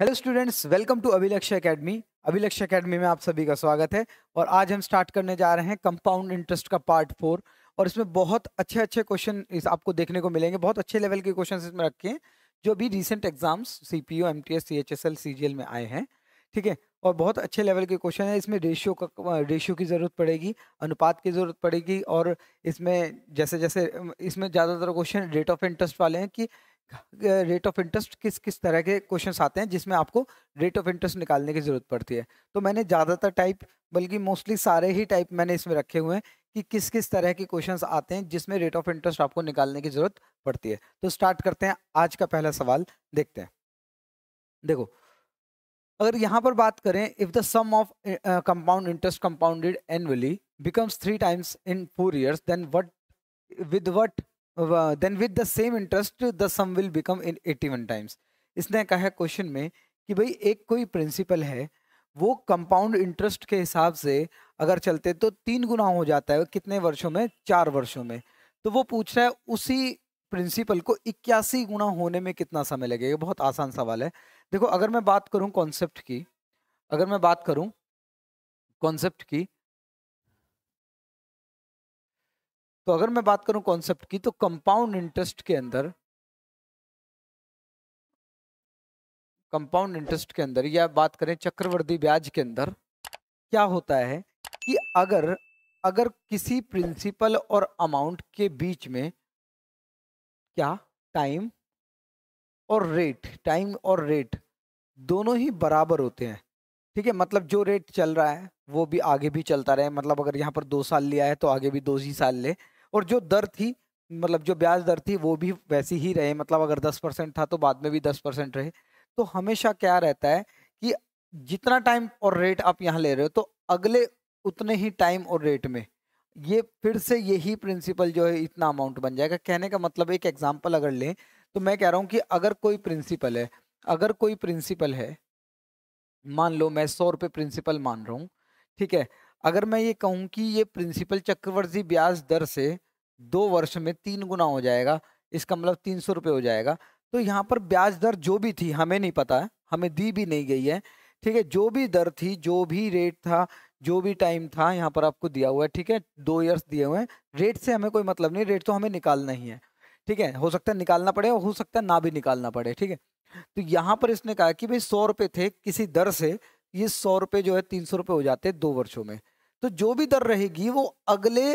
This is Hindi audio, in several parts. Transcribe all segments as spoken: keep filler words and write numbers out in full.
Hello students, welcome to Abhilakshya academy. Abhilakshya academy में आप सभी का स्वागत है और आज हम स्टार्ट करने जा रहे हैं कंपाउंड इंटरेस्ट का पार्ट फोर। और इसमें बहुत अच्छे अच्छे क्वेश्चन आपको देखने को मिलेंगे, बहुत अच्छे लेवल के क्वेश्चन इसमें रखे हैं जो अभी recent exams C P O, M T S, C H S L, C G L में आए हैं। ठीक है, और बहुत अच्छे लेवल के क्वेश्चन है। इसमें रेशियो का रेशियो की ज़रूरत पड़ेगी, अनुपात की ज़रूरत पड़ेगी। और इसमें जैसे जैसे इसमें ज़्यादातर क्वेश्चन रेट ऑफ इंटरेस्ट वाले हैं कि रेट ऑफ इंटरेस्ट किस किस तरह के क्वेश्चंस आते हैं जिसमें आपको रेट ऑफ इंटरेस्ट निकालने की ज़रूरत पड़ती है। तो मैंने ज़्यादातर टाइप, बल्कि मोस्टली सारे ही टाइप मैंने इसमें रखे हुए हैं कि किस किस तरह के क्वेश्चंस आते हैं जिसमें रेट ऑफ इंटरेस्ट आपको निकालने की ज़रूरत पड़ती है। तो स्टार्ट करते हैं, आज का पहला सवाल देखते हैं। देखो, अगर यहाँ पर बात करें, if the sum of compound interest compounded annually becomes three times in four years then what with what then with the same interest the sum will become in eighty one times. इसने कहा है क्वेश्चन में कि भाई एक कोई प्रिंसिपल है, वो कंपाउंड इंटरेस्ट के हिसाब से अगर चलते तो तीन गुना हो जाता है कितने वर्षों में, चार वर्षों में। तो वो पूछ रहा है उसी प्रिंसिपल को इक्यासी गुना होने में कितना समय लगेगा। बहुत आसान सवाल है। देखो, अगर मैं बात करूँ कॉन्सेप्ट की, अगर मैं बात करूँ कॉन्सेप्ट की तो अगर मैं बात करूं कॉन्सेप्ट की तो कंपाउंड इंटरेस्ट के अंदर कंपाउंड इंटरेस्ट के अंदर या बात करें चक्रवृद्धि ब्याज के अंदर क्या होता है कि अगर अगर किसी प्रिंसिपल और अमाउंट के बीच में क्या टाइम और रेट टाइम और रेट दोनों ही बराबर होते हैं। ठीक है, मतलब जो रेट चल रहा है वो भी आगे भी चलता रहे। मतलब अगर यहाँ पर दो साल लिया है तो आगे भी दो ही साल ले, और जो दर थी मतलब जो ब्याज दर थी वो भी वैसी ही रहे। मतलब अगर दस परसेंट था तो बाद में भी दस परसेंट रहे। तो हमेशा क्या रहता है कि जितना टाइम और रेट आप यहाँ ले रहे हो तो अगले उतने ही टाइम और रेट में ये फिर से यही प्रिंसिपल जो है इतना अमाउंट बन जाएगा। कहने का मतलब, एक एग्जाम्पल अगर लें तो मैं कह रहा हूँ कि अगर कोई प्रिंसिपल है अगर कोई प्रिंसिपल है मान लो मैं सौ रुपये प्रिंसिपल मान रहा हूँ। ठीक है, अगर मैं ये कहूँ कि ये प्रिंसिपल चक्रवर्ती ब्याज दर से दो वर्ष में तीन गुना हो जाएगा, इसका मतलब तीन सौ रुपये हो जाएगा। तो यहाँ पर ब्याज दर जो भी थी हमें नहीं पता है, हमें दी भी नहीं गई है। ठीक है, जो भी दर थी, जो भी रेट था, जो भी टाइम था, यहाँ पर आपको दिया हुआ है। ठीक है, दो ईयर्स दिए हुए हैं। रेट से हमें कोई मतलब नहीं, रेट तो हमें निकालना ही है। ठीक है, हो सकता है निकालना पड़े और हो सकता है ना भी निकालना पड़े। ठीक है, तो यहाँ पर इसने कहा कि भाई सौ रुपये थे किसी दर से, ये सौ रुपये जो है तीन सौ रुपये हो जाते हैं दो वर्षों में। तो जो भी दर रहेगी वो अगले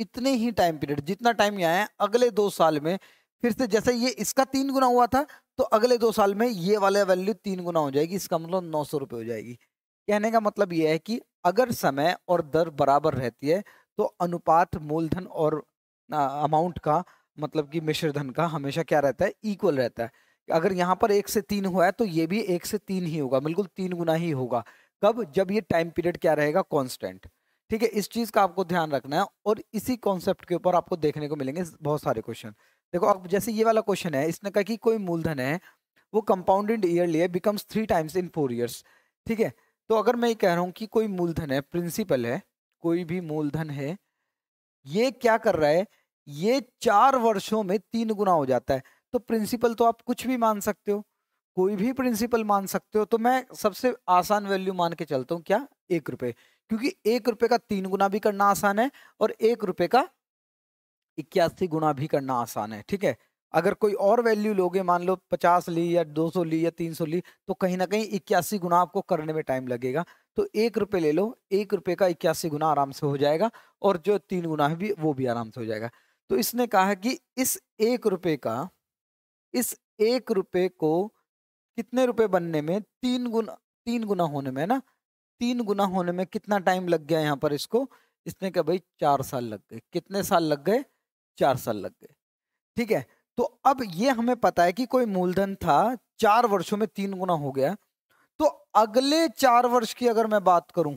इतने ही टाइम पीरियड, जितना टाइम यहाँ है अगले दो साल में फिर से, जैसे ये इसका तीन गुना हुआ था तो अगले दो साल में ये वाला वैल्यू तीन गुना हो जाएगी, इसका मतलब नौ सौ रुपये हो जाएगी। कहने का मतलब ये है कि अगर समय और दर बराबर रहती है तो अनुपात मूलधन और अमाउंट का, मतलब कि मिश्रधन का, हमेशा क्या रहता है, इक्वल रहता है। अगर यहाँ पर एक से तीन हुआ है तो ये भी एक से तीन ही होगा, बिल्कुल तीन गुना ही होगा। कब, जब ये टाइम पीरियड क्या रहेगा, कांस्टेंट। ठीक है, इस चीज़ का आपको ध्यान रखना है और इसी कॉन्सेप्ट के ऊपर आपको देखने को मिलेंगे बहुत सारे क्वेश्चन। देखो, अब जैसे ये वाला क्वेश्चन है, इसने कहा कि कोई मूलधन है वो कंपाउंडेड ईयरली है becomes three times in four years. ठीक है, तो अगर मैं ये कह रहा हूँ कि कोई मूलधन है, प्रिंसिपल है, कोई भी मूलधन है, ये क्या कर रहा है, ये चार वर्षों में तीन गुना हो जाता है। तो प्रिंसिपल तो आप कुछ भी मान सकते हो, कोई भी प्रिंसिपल मान सकते हो। तो मैं सबसे आसान वैल्यू मान के चलता हूँ क्या, एक रुपये, क्योंकि एक रुपये का तीन गुना भी करना आसान है और एक रुपये का इक्यासी गुना भी करना आसान है। ठीक है, अगर कोई और वैल्यू लोगे, मान लो पचास ली या दो सौ ली या तीन सौ ली, तो कहीं ना कहीं इक्यासी गुना आपको करने में टाइम लगेगा। तो एक रुपये ले लो, एक रुपये का इक्यासी गुना आराम से हो जाएगा और जो तीन गुना है भी वो भी आराम से हो जाएगा। तो इसने कहा कि इस एक रुपये का इस एक रुपये को कितने रुपए बनने में, तीन गुना तीन गुना होने में, ना तीन गुना होने में कितना टाइम लग गया यहाँ पर इसको। इसने कहा भाई चार साल लग गए। कितने साल लग गए, चार साल लग गए। ठीक है, तो अब ये हमें पता है कि कोई मूलधन था, चार वर्षों में तीन गुना हो गया। तो अगले चार वर्ष की अगर मैं बात करूं,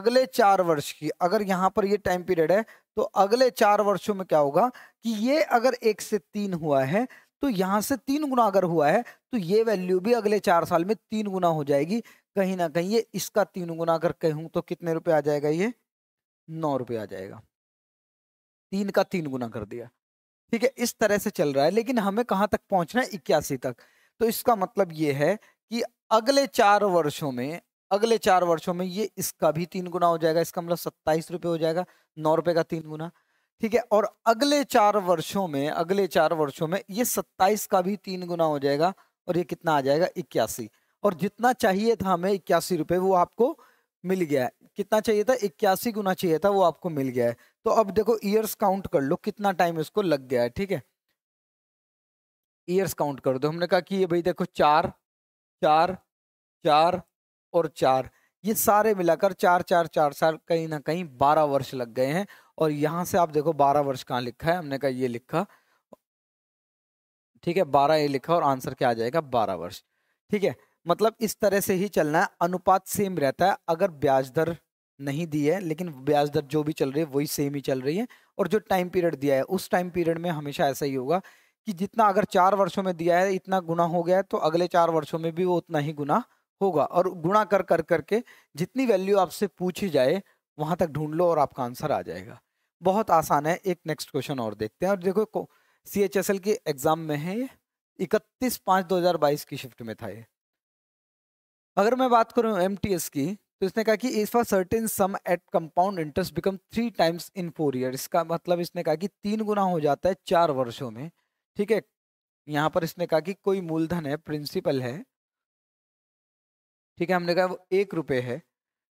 अगले चार वर्ष की, अगर यहाँ पर ये टाइम पीरियड है तो अगले चार वर्षों में क्या होगा कि ये अगर एक से तीन हुआ है तो यहाँ से तीन गुना अगर हुआ है तो ये वैल्यू भी अगले चार साल में तीन गुना हो जाएगी। कहीं ना कहीं ये इसका तीन गुना अगर कहूँ तो कितने रुपए आ जाएगा, ये नौ रुपए आ जाएगा, तीन का तीन गुना कर दिया। ठीक है, इस तरह से चल रहा है। लेकिन हमें कहाँ तक पहुँचना है, इक्यासी तक। तो इसका मतलब ये है कि अगले चार वर्षों में अगले चार वर्षों में ये इसका भी तीन गुना हो जाएगा, इसका मतलब सत्ताईस रुपये हो जाएगा, नौ रुपये का तीन गुना, ठीक है। और अगले चार वर्षों में अगले चार वर्षों में ये सत्ताईस का भी तीन गुना हो जाएगा और ये कितना आ जाएगा इक्यासी। और जितना चाहिए था हमें इक्यासी रुपये वो आपको मिल गया है, कितना चाहिए था इक्यासी गुना चाहिए था वो आपको मिल गया है। तो अब देखो ईयर्स काउंट कर लो कितना टाइम इसको लग गया है, ठीक है। ईयर्स काउंट कर दो, हमने कहा कि ये भाई देखो चार चार चार और चार, ये सारे मिलाकर चार चार चार चार कहीं ना कहीं बारह वर्ष लग गए हैं। और यहाँ से आप देखो बारह वर्ष कहाँ लिखा है, हमने कहा ये लिखा, ठीक है, बारह ये लिखा और आंसर क्या आ जाएगा बारह वर्ष, ठीक है। मतलब इस तरह से ही चलना है, अनुपात सेम रहता है, अगर ब्याज दर नहीं दी है लेकिन ब्याज दर जो भी चल रही है वही सेम ही चल रही है। और जो टाइम पीरियड दिया है उस टाइम पीरियड में हमेशा ऐसा ही होगा कि जितना अगर चार वर्षों में दिया है इतना गुना हो गया है तो अगले चार वर्षों में भी वो उतना ही गुना होगा। और गुणा कर कर करके जितनी वैल्यू आपसे पूछी जाए वहाँ तक ढूंढ लो और आपका आंसर आ जाएगा, बहुत आसान है। एक नेक्स्ट क्वेश्चन और देखते हैं। और देखो सी एच एस एल के एग्जाम में है, इकतीस पाँच दो हज़ार बाईस की शिफ्ट में था ये। अगर मैं बात करूँ एम टी एस की तो इसने कहा कि if a certain sum at compound interest become three times in four year, इसका मतलब इसने कहा कि तीन गुना हो जाता है चार वर्षों में, ठीक है। यहाँ पर इसने कहा कि कोई मूलधन है, प्रिंसिपल है, ठीक है, हमने कहा वो एक रुपये है,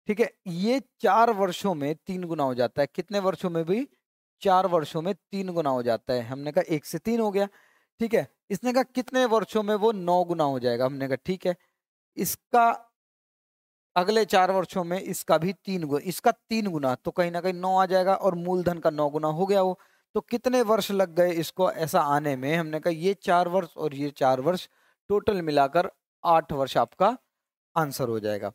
ठीक है, ये चार वर्षों में तीन गुना हो जाता है। कितने वर्षों में भी? चार वर्षों में तीन गुना हो जाता है, हमने कहा एक से तीन हो गया, ठीक है। इसने कहा कितने वर्षों में वो नौ गुना हो जाएगा, हमने कहा ठीक है। इसका अगले चार वर्षों में इसका भी तीन गुना, इसका तीन गुना तो कहीं ना कहीं नौ आ जाएगा और मूलधन का नौ गुना हो गया वो। तो कितने वर्ष लग गए इसको ऐसा आने में? हमने कहा ये चार वर्ष और ये चार वर्ष, टोटल मिलाकर आठ वर्ष आपका आंसर हो जाएगा,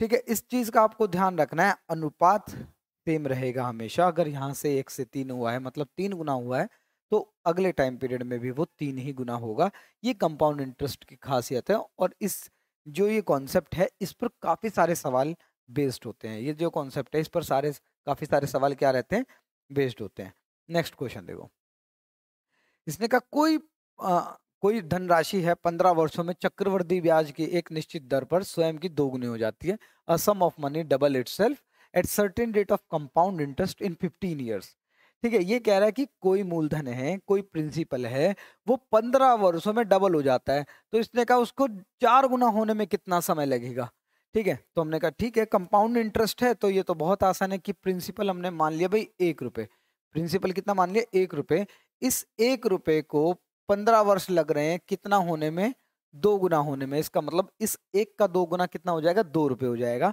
ठीक है। इस चीज का आपको ध्यान रखना है, अनुपात सेम रहेगा हमेशा। अगर यहाँ से एक से तीन हुआ है मतलब तीन गुना हुआ है तो अगले टाइम पीरियड में भी वो तीन ही गुना होगा। ये कंपाउंड इंटरेस्ट की खासियत है। और इस जो ये कॉन्सेप्ट है इस पर काफ़ी सारे सवाल बेस्ड होते हैं, ये जो कॉन्सेप्ट है इस पर सारे काफ़ी सारे सवाल क्या रहते हैं? बेस्ड होते हैं। नेक्स्ट क्वेश्चन देखो, इसने कहा कोई आ, कोई धनराशि है पंद्रह वर्षों में चक्रवृद्धि ब्याज की एक निश्चित दर पर स्वयं की दोगुनी हो जाती है। A sum of money double itself at certain rate of compound interest in fifteen years, ठीक है। ये कह रहा है कि कोई मूलधन है, कोई प्रिंसिपल है, वो पंद्रह वर्षों में डबल हो जाता है। तो इसने कहा उसको चार गुना होने में कितना समय लगेगा, ठीक है। तो हमने कहा ठीक है, कंपाउंड इंटरेस्ट है तो ये तो बहुत आसान है कि प्रिंसिपल हमने मान लिया भाई एक रुपये, प्रिंसिपल कितना मान लिया एक रुपये। इस एक रुपये को पंद्रह वर्ष लग रहे हैं कितना होने में? दो गुना होने में। इसका मतलब इस एक का दो गुना कितना हो जाएगा? दो रुपये हो जाएगा।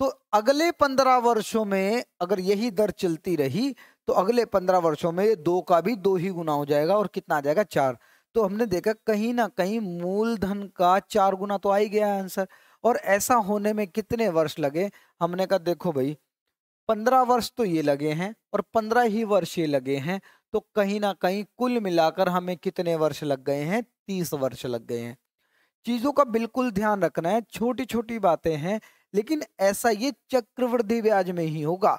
तो अगले पंद्रह वर्षों में अगर यही दर चलती रही तो अगले पंद्रह वर्षों में दो का भी दो ही गुना हो जाएगा और कितना आ जाएगा? चार। तो हमने देखा कहीं ना कहीं मूलधन का चार गुना तो आ ही गया आंसर। और ऐसा होने में कितने वर्ष लगे? हमने कहा देखो भाई पंद्रह वर्ष तो ये लगे हैं और पंद्रह ही वर्ष ये लगे हैं, तो कहीं ना कहीं कुल मिलाकर हमें कितने वर्ष लग गए हैं? तीस वर्ष लग गए हैं। चीज़ों का बिल्कुल ध्यान रखना है, छोटी छोटी बातें हैं, लेकिन ऐसा ये चक्रवृद्धि ब्याज में ही होगा।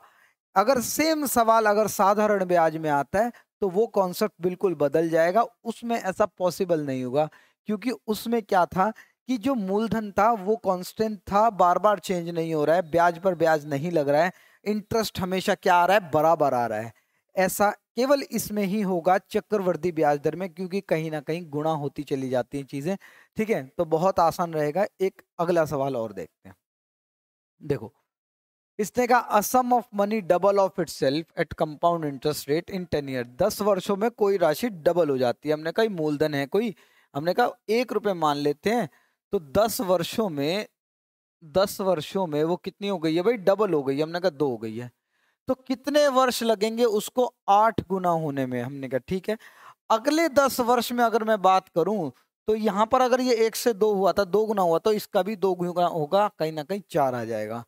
अगर सेम सवाल अगर साधारण ब्याज में आता है तो वो कॉन्सेप्ट बिल्कुल बदल जाएगा, उसमें ऐसा पॉसिबल नहीं होगा। क्योंकि उसमें क्या था कि जो मूलधन था वो कॉन्स्टेंट था, बार बार चेंज नहीं हो रहा है, ब्याज पर ब्याज नहीं लग रहा है, इंटरेस्ट हमेशा क्या आ रहा है? बराबर आ रहा है। ऐसा केवल इसमें ही होगा चक्रवृद्धि ब्याज दर में, क्योंकि कहीं ना कहीं गुणा होती चली जाती हैं चीज़ें, ठीक है। तो बहुत आसान रहेगा। एक अगला सवाल और देखते हैं। देखो इसने कहा a sum of money double of itself at compound interest rate in ten year, दस वर्षों में कोई राशि डबल हो जाती है। हमने कहा मूलधन है कोई, हमने कहा एक रुपये मान लेते हैं, तो दस वर्षों में दस वर्षों में वो कितनी हो गई है भाई? डबल हो गई है। हमने कहा दो हो गई है। तो कितने वर्ष लगेंगे उसको? आठ गुना होने में। हमने कहा ठीक है। अगले दस वर्ष में अगर मैं बात करूं तो यहाँ पर अगर ये एक से दो हुआ था, दो गुना हुआ, तो इसका भी दो गुना होगा, कहीं ना कहीं चार आ जाएगा।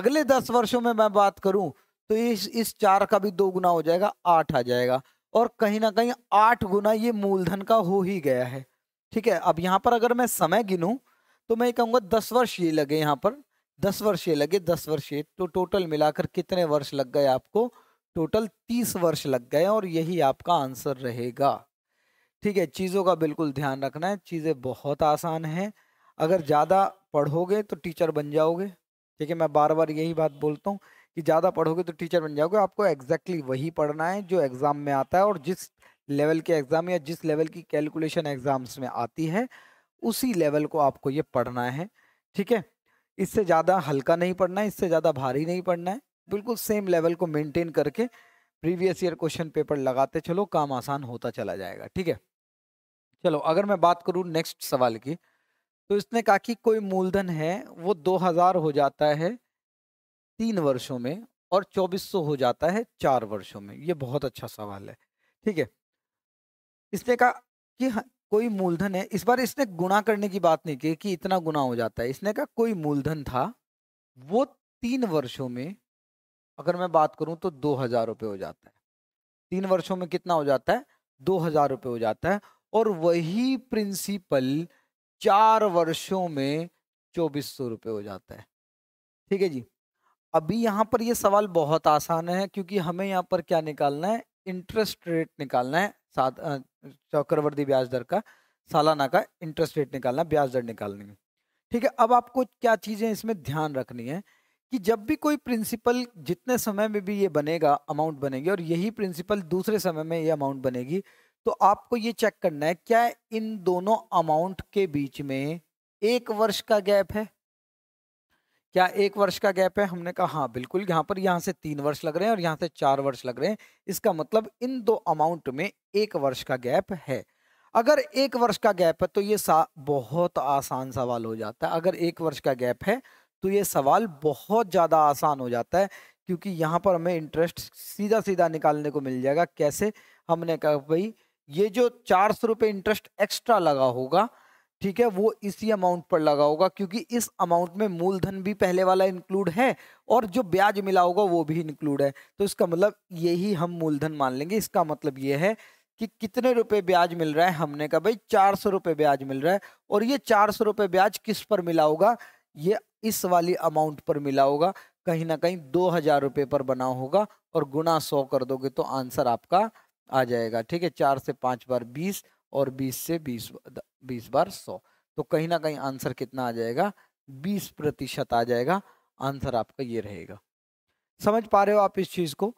अगले दस वर्षों में मैं बात करूं तो इस इस चार का भी दो गुना हो जाएगा, आठ आ जाएगा। और कहीं ना कहीं आठ गुना ये मूलधन का हो ही गया है, ठीक है। अब यहाँ पर अगर मैं समय गिनूँ तो मैं कहूँगा दस वर्ष ये लगे, यहाँ पर दस वर्ष ये लगे, दस वर्ष ये, तो टोटल मिलाकर कितने वर्ष लग गए आपको? टोटल तीस वर्ष लग गए और यही आपका आंसर रहेगा, ठीक है, चीज़ों का बिल्कुल ध्यान रखना है। चीज़ें बहुत आसान हैं, अगर ज़्यादा पढ़ोगे तो टीचर बन जाओगे। ठीक है, मैं बार बार यही बात बोलता हूँ कि ज़्यादा पढ़ोगे तो टीचर बन जाओगे। आपको एग्जैक्टली वही पढ़ना है जो एग्ज़ाम में आता है, और जिस लेवल के एग्ज़ाम या जिस लेवल की कैलकुलेशन एग्ज़ाम्स में आती है उसी लेवल को आपको ये पढ़ना है। ठीक है, इससे ज़्यादा हल्का नहीं पढ़ना है, इससे ज़्यादा भारी नहीं पढ़ना है, बिल्कुल सेम लेवल को मेंटेन करके प्रीवियस ईयर क्वेश्चन पेपर लगाते चलो, काम आसान होता चला जाएगा। ठीक है, चलो अगर मैं बात करूँ नेक्स्ट सवाल की, तो इसने कहा कि कोई मूलधन है वो दो हज़ार हो जाता है तीन वर्षों में और चौबीस सौ हो जाता है चार वर्षों में। ये बहुत अच्छा सवाल है। ठीक है, इसने कहा कि कोई मूलधन है, इस बार इसने गुणा करने की बात नहीं की कि इतना गुना हो जाता है। इसने कहा कोई मूलधन था वो तीन वर्षों में, अगर मैं बात करूं तो दो हजार रुपये हो जाता है। तीन वर्षों में कितना हो जाता है? दो हजार रुपये हो जाता है। और वही प्रिंसिपल चार वर्षों में चौबीस सौ रुपये हो जाता है। ठीक है जी, अभी यहाँ पर यह सवाल बहुत आसान है क्योंकि हमें यहाँ पर क्या निकालना है? इंटरेस्ट रेट निकालना है, साथ चक्रवर्ती ब्याज दर का, सालाना का इंटरेस्ट रेट निकालना, ब्याज दर निकालनी है। ठीक है, अब आपको क्या चीज़ें इसमें ध्यान रखनी है कि जब भी कोई प्रिंसिपल, जितने समय में भी ये बनेगा अमाउंट बनेगी और यही प्रिंसिपल दूसरे समय में ये अमाउंट बनेगी, तो आपको ये चेक करना है क्या इन दोनों अमाउंट के बीच में एक वर्ष का गैप है। क्या एक वर्ष का गैप है? हमने कहा हाँ बिल्कुल, यहाँ पर यहाँ से तीन वर्ष लग रहे हैं और यहाँ से चार वर्ष लग रहे हैं, इसका मतलब इन दो अमाउंट में एक वर्ष का गैप है। अगर एक वर्ष का गैप है तो ये सा बहुत आसान सवाल हो जाता है। अगर एक वर्ष का गैप है तो ये सवाल बहुत ज़्यादा आसान हो जाता है क्योंकि यहाँ पर हमें इंटरेस्ट सीधा सीधा निकालने को मिल जाएगा। कैसे? हमने कहा भाई ये जो चार सौ रुपये इंटरेस्ट एक्स्ट्रा लगा होगा, ठीक है, वो इसी अमाउंट पर लगा होगा क्योंकि इस अमाउंट में मूलधन भी पहले वाला इंक्लूड है और जो ब्याज मिला होगा वो भी इंक्लूड है, तो इसका मतलब यही हम मूलधन मान लेंगे। इसका मतलब ये है कि कितने रुपए ब्याज मिल रहा है? हमने कहा भाई चार सौ रुपये ब्याज मिल रहा है, और ये चार सौ रुपये ब्याज किस पर मिला होगा? ये इस वाली अमाउंट पर मिला होगा, कहीं ना कहीं दो हजार रुपये पर बना होगा, और गुना सौ कर दोगे तो आंसर आपका आ जाएगा। ठीक है, चार से पाँच बार बीस और बीस से बीस बीस बार सौ, तो कहीं ना कहीं आंसर कितना आ जाएगा? बीस प्रतिशत आ जाएगा। आंसर आपका ये रहेगा। समझ पा रहे हो आप इस चीज़ को?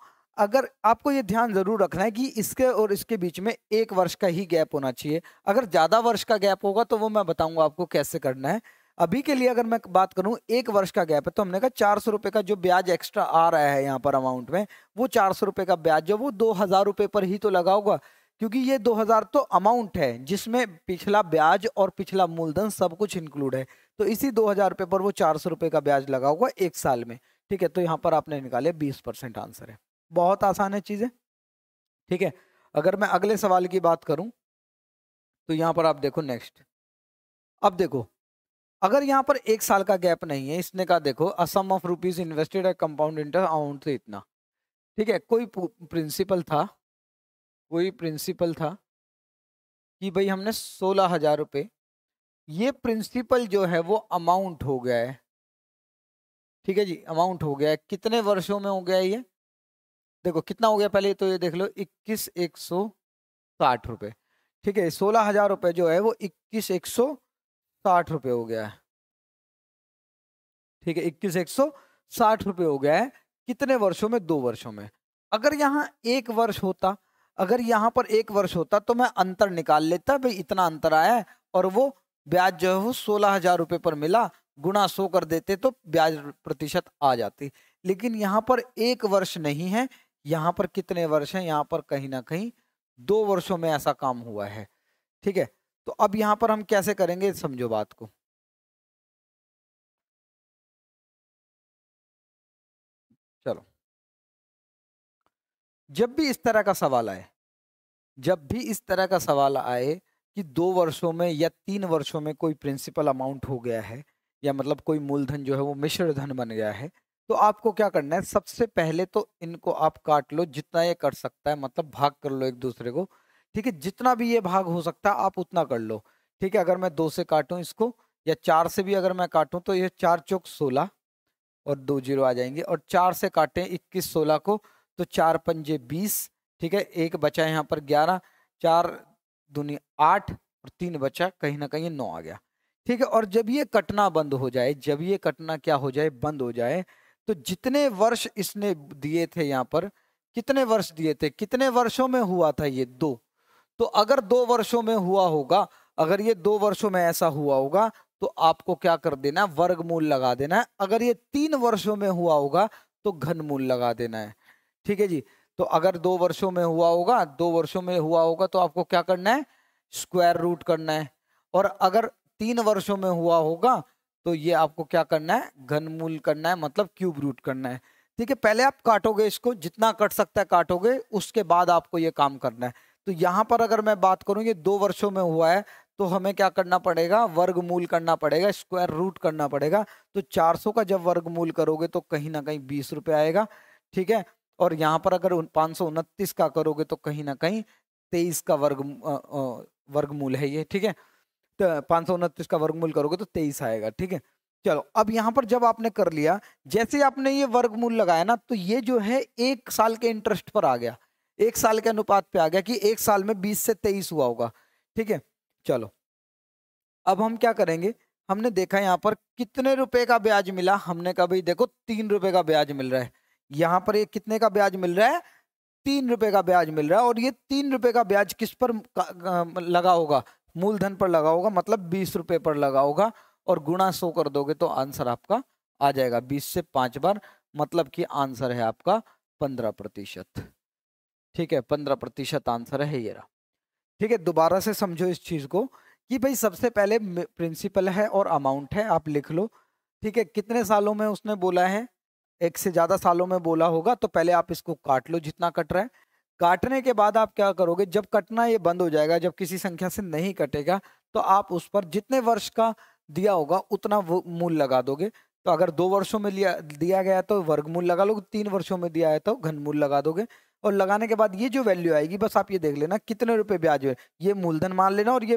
अगर आपको ये ध्यान जरूर रखना है कि इसके और इसके बीच में एक वर्ष का ही गैप होना चाहिए। अगर ज़्यादा वर्ष का गैप होगा तो वो मैं बताऊंगा आपको कैसे करना है। अभी के लिए अगर मैं बात करूँ, एक वर्ष का गैप है तो हमने कहा चार सौ रुपये का जो ब्याज एक्स्ट्रा आ रहा है यहाँ पर अमाउंट में, वो चार सौ रुपये का ब्याज जो वो दो हज़ार रुपये पर ही तो लगा होगा क्योंकि ये दो हज़ार तो अमाउंट है जिसमें पिछला ब्याज और पिछला मूलधन सब कुछ इंक्लूड है, तो इसी दो हज़ार रुपये पर वो चार सौ रुपये का ब्याज लगा होगा एक साल में। ठीक है, तो यहाँ पर आपने निकाले बीस परसेंट आंसर है। बहुत आसान है चीज़ें। ठीक है, अगर मैं अगले सवाल की बात करूँ तो यहाँ पर आप देखो नेक्स्ट। अब देखो, अगर यहाँ पर एक साल का गैप नहीं है, इसने कहा देखो a sum of rupees invested at compound interest amount से इतना। ठीक है, कोई प्रिंसिपल था, कोई प्रिंसिपल था कि भाई हमने सोलह हजार रुपये, ये प्रिंसिपल जो है वो अमाउंट हो गया है। ठीक है जी, अमाउंट हो गया है। कितने वर्षों में हो गया है ये? देखो कितना हो गया, पहले तो ये देख लो इक्कीस एक सौ साठ रुपये। ठीक है, सोलह हजार रुपये जो है वो इक्कीस एक सौ साठ रुपये हो गया है। ठीक है, इक्कीस एक सौ साठ रुपये हो गया है। कितने वर्षों में? दो वर्षों में। अगर यहाँ एक वर्ष होता, अगर यहाँ पर एक वर्ष होता तो मैं अंतर निकाल लेता, भाई इतना अंतर आया है और वो ब्याज जो है वो सोलह हजार रुपये पर मिला, गुणा सौ कर देते तो ब्याज प्रतिशत आ जाती। लेकिन यहाँ पर एक वर्ष नहीं है, यहाँ पर कितने वर्ष हैं? यहाँ पर कहीं ना कहीं दो वर्षों में ऐसा काम हुआ है। ठीक है, तो अब यहाँ पर हम कैसे करेंगे, समझो बात को। चलो, जब भी इस तरह का सवाल आए, जब भी इस तरह का सवाल आए कि दो वर्षों में या तीन वर्षों में कोई प्रिंसिपल अमाउंट हो गया है, या मतलब कोई मूलधन जो है वो मिश्र धन बन गया है, तो आपको क्या करना है? सबसे पहले तो इनको आप काट लो, जितना ये कर सकता है, मतलब भाग कर लो एक दूसरे को। ठीक है, जितना भी ये भाग हो सकता है आप उतना कर लो। ठीक है, अगर मैं दो से काटूँ इसको, या चार से भी अगर मैं काटूँ, तो ये चार चौक सोलह और दो जीरो आ जाएंगे, और चार से काटें इक्कीस सोलह को तो चार पंजे बीस। ठीक है, एक बचा यहाँ पर ग्यारह, चार दुनिया आठ और तीन बचा, कहीं ना कहीं नौ आ गया, ठीक है। और जब ये कटना बंद हो जाए, जब ये कटना क्या हो जाए, बंद हो जाए, तो जितने वर्ष इसने दिए थे यहाँ पर, कितने वर्ष दिए थे, कितने वर्षों में हुआ था ये, दो। तो अगर दो वर्षों में हुआ होगा, अगर ये दो वर्षों में ऐसा हुआ होगा तो आपको क्या कर देना है, वर्गमूल लगा देना है। अगर ये तीन वर्षों में हुआ होगा तो घनमूल लगा देना है, ठीक है जी। तो अगर दो वर्षों में हुआ होगा, दो वर्षों में हुआ होगा तो आपको क्या करना है, स्क्वायर रूट करना है। और अगर तीन वर्षों में हुआ होगा तो ये आपको क्या करना है, घनमूल करना है, मतलब क्यूब रूट करना है, ठीक है। पहले आप काटोगे इसको, जितना कट सकता है काटोगे, उसके बाद आपको ये काम करना है। तो यहाँ पर अगर मैं बात करूँ, ये दो वर्षों में हुआ है तो हमें क्या करना पड़ेगा, वर्गमूल करना पड़ेगा, स्क्वायर रूट करना पड़ेगा। तो चार सौ का जब वर्गमूल करोगे तो कहीं ना कहीं बीस रुपये आएगा, ठीक है। और यहाँ पर अगर पाँच सौ उनतीस का करोगे तो कहीं ना कहीं तेईस का वर्ग वर्गमूल है ये, ठीक है। तो पाँच सौ उनतीस का वर्गमूल करोगे तो तेईस आएगा, ठीक है। चलो, अब यहाँ पर जब आपने कर लिया, जैसे आपने ये वर्गमूल लगाया ना, तो ये जो है एक साल के इंटरेस्ट पर आ गया, एक साल के अनुपात पे आ गया कि एक साल में बीस से तेईस हुआ होगा, ठीक है। चलो, अब हम क्या करेंगे, हमने देखा यहाँ पर कितने रुपए का ब्याज मिला, हमने कहा भाई देखो तीन रुपए का ब्याज मिल रहा है। यहाँ पर ये कितने का ब्याज मिल रहा है, तीन रुपए का ब्याज मिल रहा है। और ये तीन रुपए का ब्याज किस पर लगा होगा, मूलधन पर लगा होगा, मतलब बीस रुपए पर लगा होगा। और गुणा सौ कर दोगे तो आंसर आपका आ जाएगा, बीस से पांच बार, मतलब कि आंसर है आपका पंद्रह प्रतिशत, ठीक है। पंद्रह प्रतिशत आंसर है ये रहा, ठीक है। दोबारा से समझो इस चीज को कि भाई सबसे पहले प्रिंसिपल है और अमाउंट है, आप लिख लो, ठीक है। कितने सालों में उसने बोला है, एक से ज्यादा सालों में बोला होगा, तो पहले आप इसको काट लो जितना कट रहा है। काटने के बाद आप क्या करोगे, जब कटना ये बंद हो जाएगा, जब किसी संख्या से नहीं कटेगा, तो आप उस पर जितने वर्ष का दिया होगा उतना मूल लगा दोगे। तो अगर दो वर्षों में लिया दिया गया तो वर्गमूल लगा लोगे, तीन वर्षों में दिया है तो घनमूल लगा दोगे। और लगाने के बाद ये जो वैल्यू आएगी, बस आप ये देख लेना कितने रुपए ब्याज है, ये मूलधन मान लेना और ये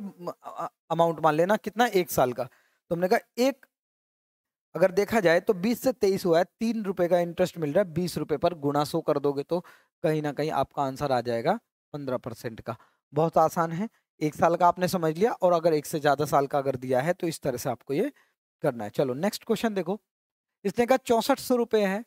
अमाउंट मान लेना, कितना, एक साल का। तुमने कहा एक, अगर देखा जाए तो बीस से तेईस हुआ है, तीन रुपए का इंटरेस्ट मिल रहा है, बीस रुपए पर गुणा सौ कर दोगे तो कहीं ना कहीं आपका आंसर आ जाएगा पंद्रह परसेंट का। बहुत आसान है, एक साल का आपने समझ लिया। और अगर एक से ज्यादा साल का अगर दिया है तो इस तरह से आपको ये करना है। चलो नेक्स्ट क्वेश्चन देखो, इसने कहा चौसठ सौ रुपये है,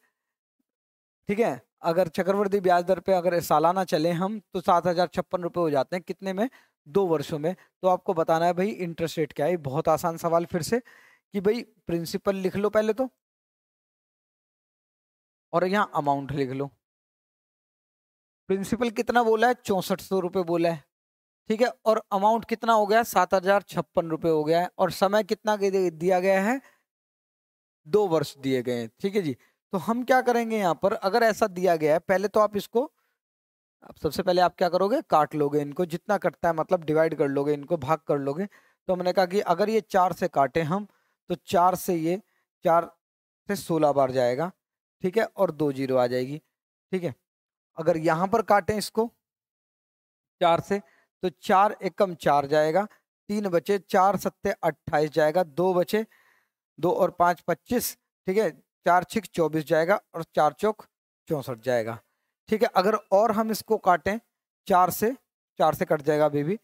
ठीक है। अगर चक्रवृद्धि ब्याज दर पे अगर सालाना चले हम तो सात हजार छप्पन रुपये हो जाते हैं, कितने में, दो वर्षों में। तो आपको बताना है भाई इंटरेस्ट रेट क्या है। बहुत आसान सवाल फिर से, कि भाई प्रिंसिपल लिख लो पहले तो, और यहाँ अमाउंट लिख लो। प्रिंसिपल कितना बोला है, चौसठ सौ रुपये बोला है, ठीक है। और अमाउंट कितना हो गया, सात हजार छप्पन रुपये हो गया है। और समय कितना दिया गया है, दो वर्ष दिए गए हैं, ठीक है जी। तो हम क्या करेंगे यहाँ पर, अगर ऐसा दिया गया है, पहले तो आप इसको, आप सबसे पहले आप क्या करोगे, काट लोगे इनको, जितना कटता है मतलब डिवाइड कर लोगे, इनको भाग कर लोगे। तो हमने कहा कि अगर ये चार से काटे हम तो चार से ये चार से सोलह बार जाएगा, ठीक है। और दो जीरो आ जाएगी, ठीक है। अगर यहाँ पर काटें इसको चार से तो चार एकम चार जाएगा, तीन बचे, चार सत्ते अट्ठाईस जाएगा, दो बचे, दो और पाँच पच्चीस, ठीक है। चार छिक चौबीस जाएगा और चार चौक चौंसठ जाएगा, ठीक है। अगर और हम इसको काटें चार से, चार से कट जाएगा अभी भी,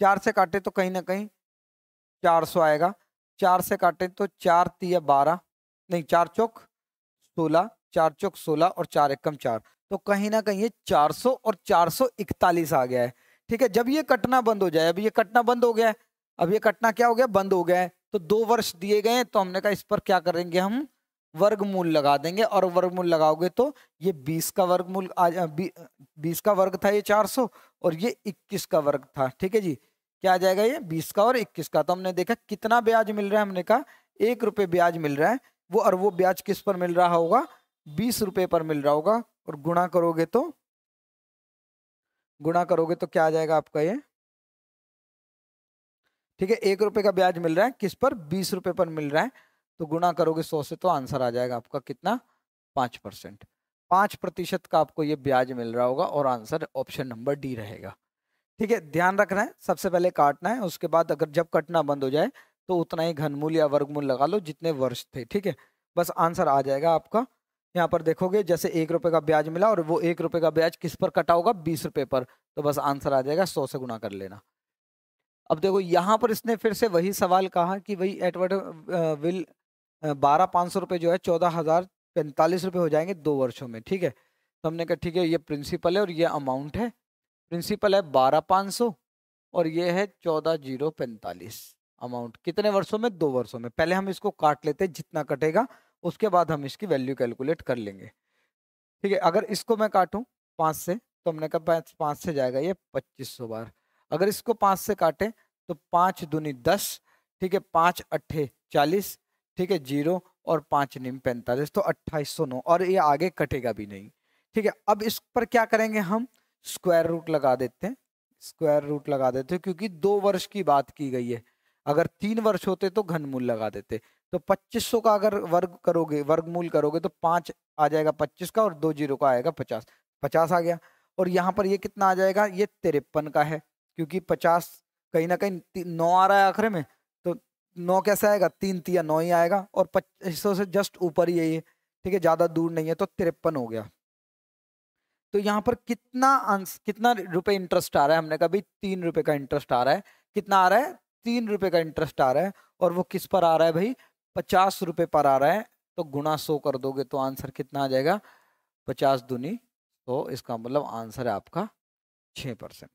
चार से काटें तो कहीं ना कहीं चार सौ आएगा, चार से काटें तो चार तीन बारह नहीं, चार चौक सोलह, चार चौक सोलह और चार एकम चार, तो कहीं ना कहीं ये चार सौ और चार सौ इकतालीस आ गया है, ठीक है। जब ये कटना बंद हो जाए, अभी ये कटना बंद हो गया है, अब ये कटना क्या हो गया, बंद हो गया है। तो दो वर्ष दिए गए हैं, तो हमने कहा इस पर क्या करेंगे, हम वर्गमूल लगा देंगे। और वर्गमूल लगाओगे तो ये बीस का वर्गमूल आ, बीस का वर्ग था ये चार सौ और ये इक्कीस का वर्ग था, ठीक है जी। क्या आ जाएगा ये बीस का और इक्कीस का। तो हमने देखा कितना ब्याज मिल रहा है, हमने कहा एक रुपये ब्याज मिल रहा है वो, और वो ब्याज किस पर मिल रहा होगा, बीस रुपये पर मिल रहा होगा। और गुणा करोगे तो गुणा करोगे तो क्या आ जाएगा आपका ये, ठीक है। एक रुपये का ब्याज मिल रहा है किस पर, बीस रुपये पर मिल रहा है, तो गुणा करोगे सौ से तो आंसर आ जाएगा आपका कितना, पाँच परसेंट। पाँच प्रतिशत का आपको ये ब्याज मिल रहा होगा और आंसर ऑप्शन नंबर डी रहेगा, ठीक है। ध्यान रखना है, सबसे पहले काटना है, उसके बाद अगर जब कटना बंद हो जाए तो उतना ही घनमूल या वर्गमूल लगा लो जितने वर्ष थे, ठीक है। बस आंसर आ जाएगा आपका। यहाँ पर देखोगे जैसे एक रुपये का ब्याज मिला और वो एक रुपये का ब्याज किस पर कटा होगा, बीस रुपये पर, तो बस आंसर आ जाएगा, सौ से गुणा कर लेना, अब देखो यहाँ पर इसने फिर से वही सवाल कहा कि भाई एडवर्ट विल बारह पाँच सौ रुपये जो है चौदह हज़ार पैंतालीस रुपये हो जाएंगे दो वर्षों में। ठीक है, तो हमने कहा ठीक है ये प्रिंसिपल है और ये अमाउंट है। प्रिंसिपल है बारह पाँच सौ और ये है चौदह जीरो पैंतालीस अमाउंट। कितने वर्षों में? दो वर्षों में। पहले हम इसको काट लेते हैं जितना कटेगा, उसके बाद हम इसकी वैल्यू कैलकुलेट कर लेंगे। ठीक है, अगर इसको मैं काटूं पाँच से तो हमने कहा पाँच पाँच से जाएगा ये पच्चीस सौ बार। अगर इसको पाँच से काटें तो पाँच दूनी दस, ठीक है, पाँच अट्ठे चालीस, ठीक है, जीरो और पाँच निम पैंतालीस, तो अट्ठाईस सौ नौ। और ये आगे कटेगा भी नहीं। ठीक है, अब इस पर क्या करेंगे, हम स्क्वायर रूट लगा देते हैं। स्क्वायर रूट लगा देते हैं क्योंकि दो वर्ष की बात की गई है। अगर तीन वर्ष होते तो घनमूल लगा देते। तो पच्चीस सौ का अगर वर्ग करोगे, वर्गमूल करोगे तो पाँच आ जाएगा पच्चीस का और दो जीरो का आएगा पचास। पचास आ गया। और यहाँ पर ये कितना आ जाएगा, ये तिरपन का है क्योंकि पचास कहीं ना कहीं नौ आ रहा है आखिर में, तो नौ कैसे आएगा, तीन तिया नौ ही आएगा। और पच्चीस सौ से जस्ट ऊपर ही है ये, ठीक है, ज़्यादा दूर नहीं है, तो तिरपन हो गया। तो यहाँ पर कितना आंस कितना रुपये इंटरेस्ट आ रहा है, हमने कहा भाई तीन रुपये का इंटरेस्ट आ रहा है। कितना आ रहा है, तीन रुपये का इंटरेस्ट आ रहा है। और वो किस पर आ रहा है भाई, पचास रुपये पर आ रहा है। तो गुणा सौ कर दोगे तो आंसर कितना आ जाएगा, पचास दूनी सौ। तो इसका मतलब आंसर है आपका छः परसेंट।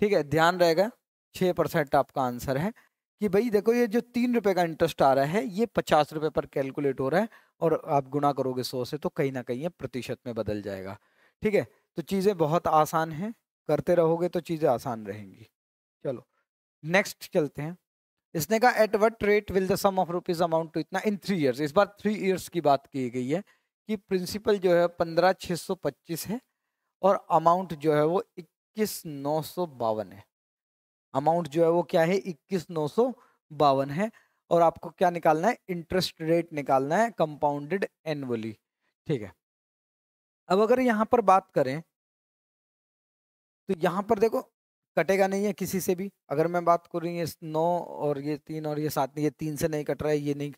ठीक है, ध्यान रहेगा छः परसेंट आपका आंसर है। कि भाई देखो ये जो तीन रुपये का इंटरेस्ट आ रहा है ये पचास रुपये पर कैलकुलेट हो रहा है और आप गुणा करोगे सौ से तो कहीं ना कहीं ये प्रतिशत में बदल जाएगा। ठीक है, तो चीज़ें बहुत आसान हैं, करते रहोगे तो चीज़ें आसान रहेंगी। चलो नेक्स्ट चलते हैं। इसने कहा at what rate will the sum of rupees amount to इतना इन थ्री इयर्स। इस बार थ्री इयर्स की बात की गई है कि प्रिंसिपल जो है पंद्रह छः सौ पच्चीस है और अमाउंट जो है वो इक्कीस नौ सौ बावन है। अमाउंट जो है वो क्या है, इक्कीस नौ सौ बावन है। और आपको क्या निकालना है, इंटरेस्ट रेट निकालना है कंपाउंडेड एनुअली। ठीक है, अब अगर यहाँ पर बात करें तो यहाँ पर देखो कटेगा नहीं है किसी से भी। अगर मैं बात करूँ ये नौ और ये तीन और ये सात, ये तीन से नहीं कट रहा है, ये नहीं,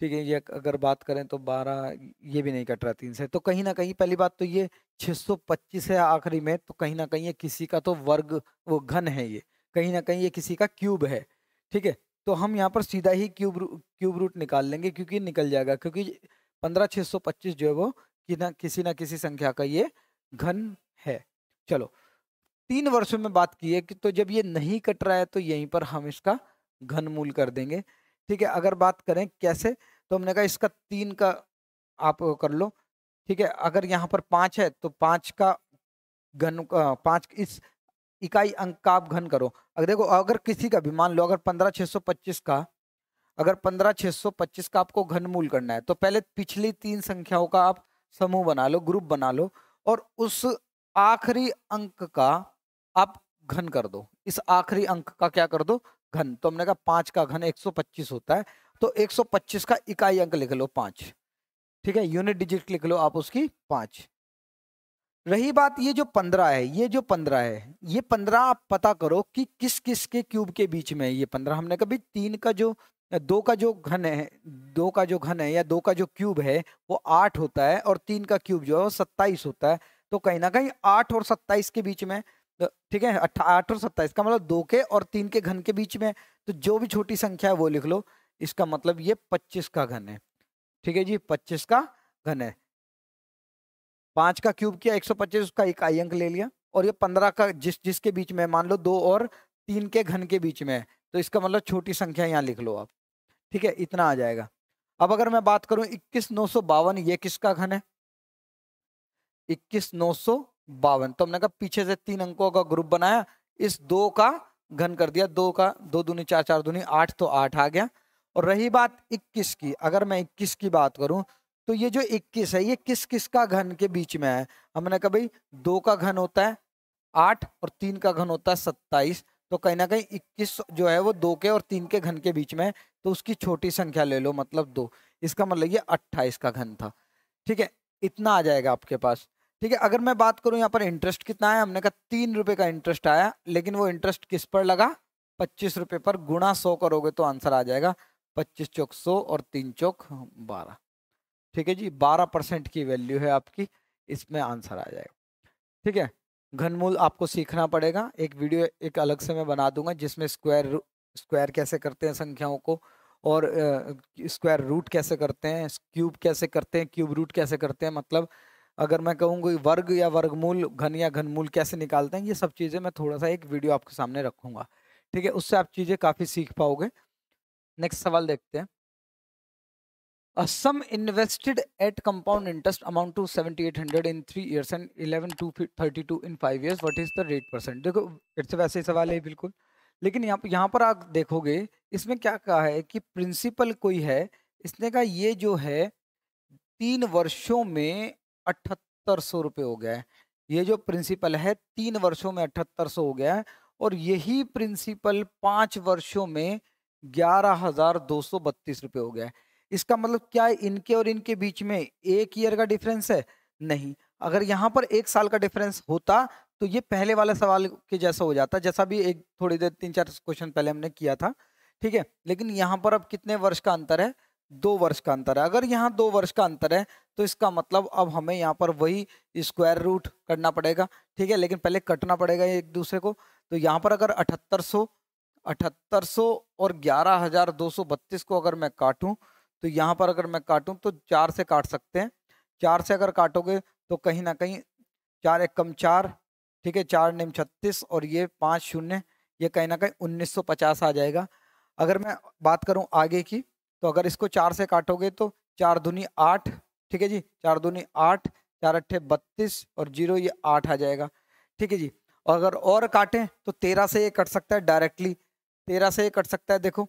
ठीक है, ये अगर बात करें तो बारह, ये भी नहीं कट रहा तीन से। तो कहीं ना कहीं पहली बात तो ये छः सौ पच्चीस है आखिरी में, तो कहीं ना कहीं ये किसी का तो वर्ग वो घन है, ये कहीं ना कहीं ये किसी का क्यूब है। ठीक है, तो हम यहाँ पर सीधा ही क्यूब क्यूब रूट निकाल लेंगे क्योंकि निकल जाएगा, क्योंकि पंद्रह छः सौ पच्चीस जो है वो कि ना किसी ना किसी संख्या का ये घन है। चलो तीन वर्षों में बात की है कि तो जब ये नहीं कट रहा है तो यहीं पर हम इसका घनमूल कर देंगे। ठीक है, अगर बात करें कैसे, तो हमने कहा इसका तीन का आप कर लो। ठीक है, अगर यहाँ पर पाँच है तो पाँच का घन, पाँच इस इकाई अंक का आप घन करो। अगर देखो अगर किसी का भी मान लो, अगर पंद्रह छः सौ पच्चीस का अगर पंद्रह छः सौ पच्चीस का आपको घनमूल करना है तो पहले पिछली तीन संख्याओं का आप समूह बना लो, ग्रुप बना लो और उस आखिरी अंक का आप घन कर दो। इस आखिरी अंक का क्या कर दो, घन। तो हमने कहा पाँच का घन एक सौ पच्चीस होता है, तो एक सौ पच्चीस का इकाई अंक लिख लो पाँच। ठीक है, यूनिट डिजिट लिख लो आप उसकी पाँच। रही बात ये जो पंद्रह है, ये जो पंद्रह है, ये पंद्रह आप पता करो कि किस किस के क्यूब के बीच में है ये पंद्रह। हमने कभी तीन का जो दो का जो घन है दो का जो घन है या दो का जो क्यूब है वो आठ होता है और तीन का क्यूब जो है वो सत्ताईस होता है, तो कहीं ना कहीं आठ और सत्ताईस के बीच में। ठीक है, आठ और सत्ताईस का मतलब दो के और तीन के घन के बीच में, तो जो भी छोटी संख्या है वो लिख लो। इसका मतलब ये पच्चीस का घन है। ठीक है जी, पच्चीस का घन है। पाँच का क्यूब किया एक सौ पच्चीस, उसका इकाई अंक ले लिया। और ये पंद्रह का जिस जिसके बीच में मान लो दो और तीन के घन के बीच में है, तो इसका मतलब छोटी संख्या यहाँ लिख लो आप। ठीक है, इतना आ जाएगा। अब अगर मैं बात करूँ इक्कीस नौ सौ बावन, ये किसका घन है, इक्कीस नौ सौ बावन। तो हमने कहा पीछे से तीन अंकों का ग्रुप बनाया, इस दो का घन कर दिया, दो का दो दूनी चार, चार दूनी आठ, तो आठ आ गया। और रही बात इक्कीस की, अगर मैं इक्कीस की बात करूं तो ये जो इक्कीस है ये किस किस का घन के बीच में है। हमने कहा भाई दो का घन होता है आठ और तीन का घन होता है सत्ताईस, तो कहीं ना कहीं इक्कीस जो है वो दो के और तीन के घन के बीच में है, तो उसकी छोटी संख्या ले लो मतलब दो। इसका मतलब ये अट्ठाईस का घन था। ठीक है, इतना आ जाएगा आपके पास। ठीक है, अगर मैं बात करूं यहाँ पर इंटरेस्ट कितना आया, हमने कहा तीन रुपये का इंटरेस्ट आया, लेकिन वो इंटरेस्ट किस पर लगा, पच्चीस रुपये पर। गुणा सौ करोगे तो आंसर आ जाएगा पच्चीस चौक सौ और तीन चौक बारह। ठीक है जी, बारह परसेंट की वैल्यू है आपकी, इसमें आंसर आ जाएगा। ठीक है, घनमूल आपको सीखना पड़ेगा। एक वीडियो एक अलग से मैं बना दूंगा जिसमें स्क्वायर स्क्वायर कैसे करते हैं संख्याओं को, और स्क्वायर रूट कैसे करते हैं, क्यूब कैसे करते हैं, क्यूब रूट कैसे करते हैं, मतलब अगर मैं कहूँगा वर्ग या वर्गमूल, घन या घनमूल कैसे निकालते हैं, ये सब चीज़ें मैं थोड़ा सा एक वीडियो आपके सामने रखूँगा। ठीक है, उससे आप चीज़ें काफ़ी सीख पाओगे। नेक्स्ट सवाल देखते हैं। A sum invested at compound interest amount to seven thousand eight hundred in three years and eleven thousand two hundred thirty-two in five years. What is the rate percent? देखो फिर से वैसे ही सवाल है बिल्कुल, लेकिन यहाँ यहाँ पर आप देखोगे इसमें क्या कहा है कि प्रिंसिपल कोई है, इसने कहा ये जो है तीन वर्षों में अठहत्तर सौ रुपये हो गया है। ये जो प्रिंसिपल है तीन वर्षों में अठहत्तर सौ हो गया है, और यही प्रिंसिपल पाँच वर्षों में ग्यारह हज़ार दो सौ बत्तीस रुपये हो गया है। इसका मतलब क्या है, इनके और इनके बीच में एक ईयर का डिफरेंस है? नहीं, अगर यहाँ पर एक साल का डिफरेंस होता तो ये पहले वाले सवाल के जैसा हो जाता, जैसा भी एक थोड़ी देर तीन चार क्वेश्चन पहले हमने किया था। ठीक है, लेकिन यहाँ पर अब कितने वर्ष का अंतर है? दो वर्ष का अंतर है। अगर यहाँ दो वर्ष का अंतर है तो इसका मतलब अब हमें यहाँ पर वही स्क्वायर रूट करना पड़ेगा। ठीक है, लेकिन पहले कटना पड़ेगा एक दूसरे को। तो यहाँ पर अगर अठहत्तर सौ अठहत्तर सौ और ग्यारह हजार दो सौ बत्तीस को अगर मैं काटूँ, तो यहाँ पर अगर मैं काटूं तो चार से काट सकते हैं। चार से अगर काटोगे तो कहीं ना कहीं चार एक कम चार, ठीक है, चार निम छत्तीस, और ये पाँच शून्य, ये कहीं ना कहीं उन्नीस सौ पचास आ जाएगा। अगर मैं बात करूं आगे की, तो अगर इसको चार से काटोगे तो चार दूनी आठ, ठीक है जी, चार दूनी आठ, चार अट्ठे बत्तीस और जीरो, ये आठ आ जाएगा। ठीक है जी, और अगर और काटें तो तेरह से ये कट सकता है डायरेक्टली, तेरह से ये कट सकता है। देखो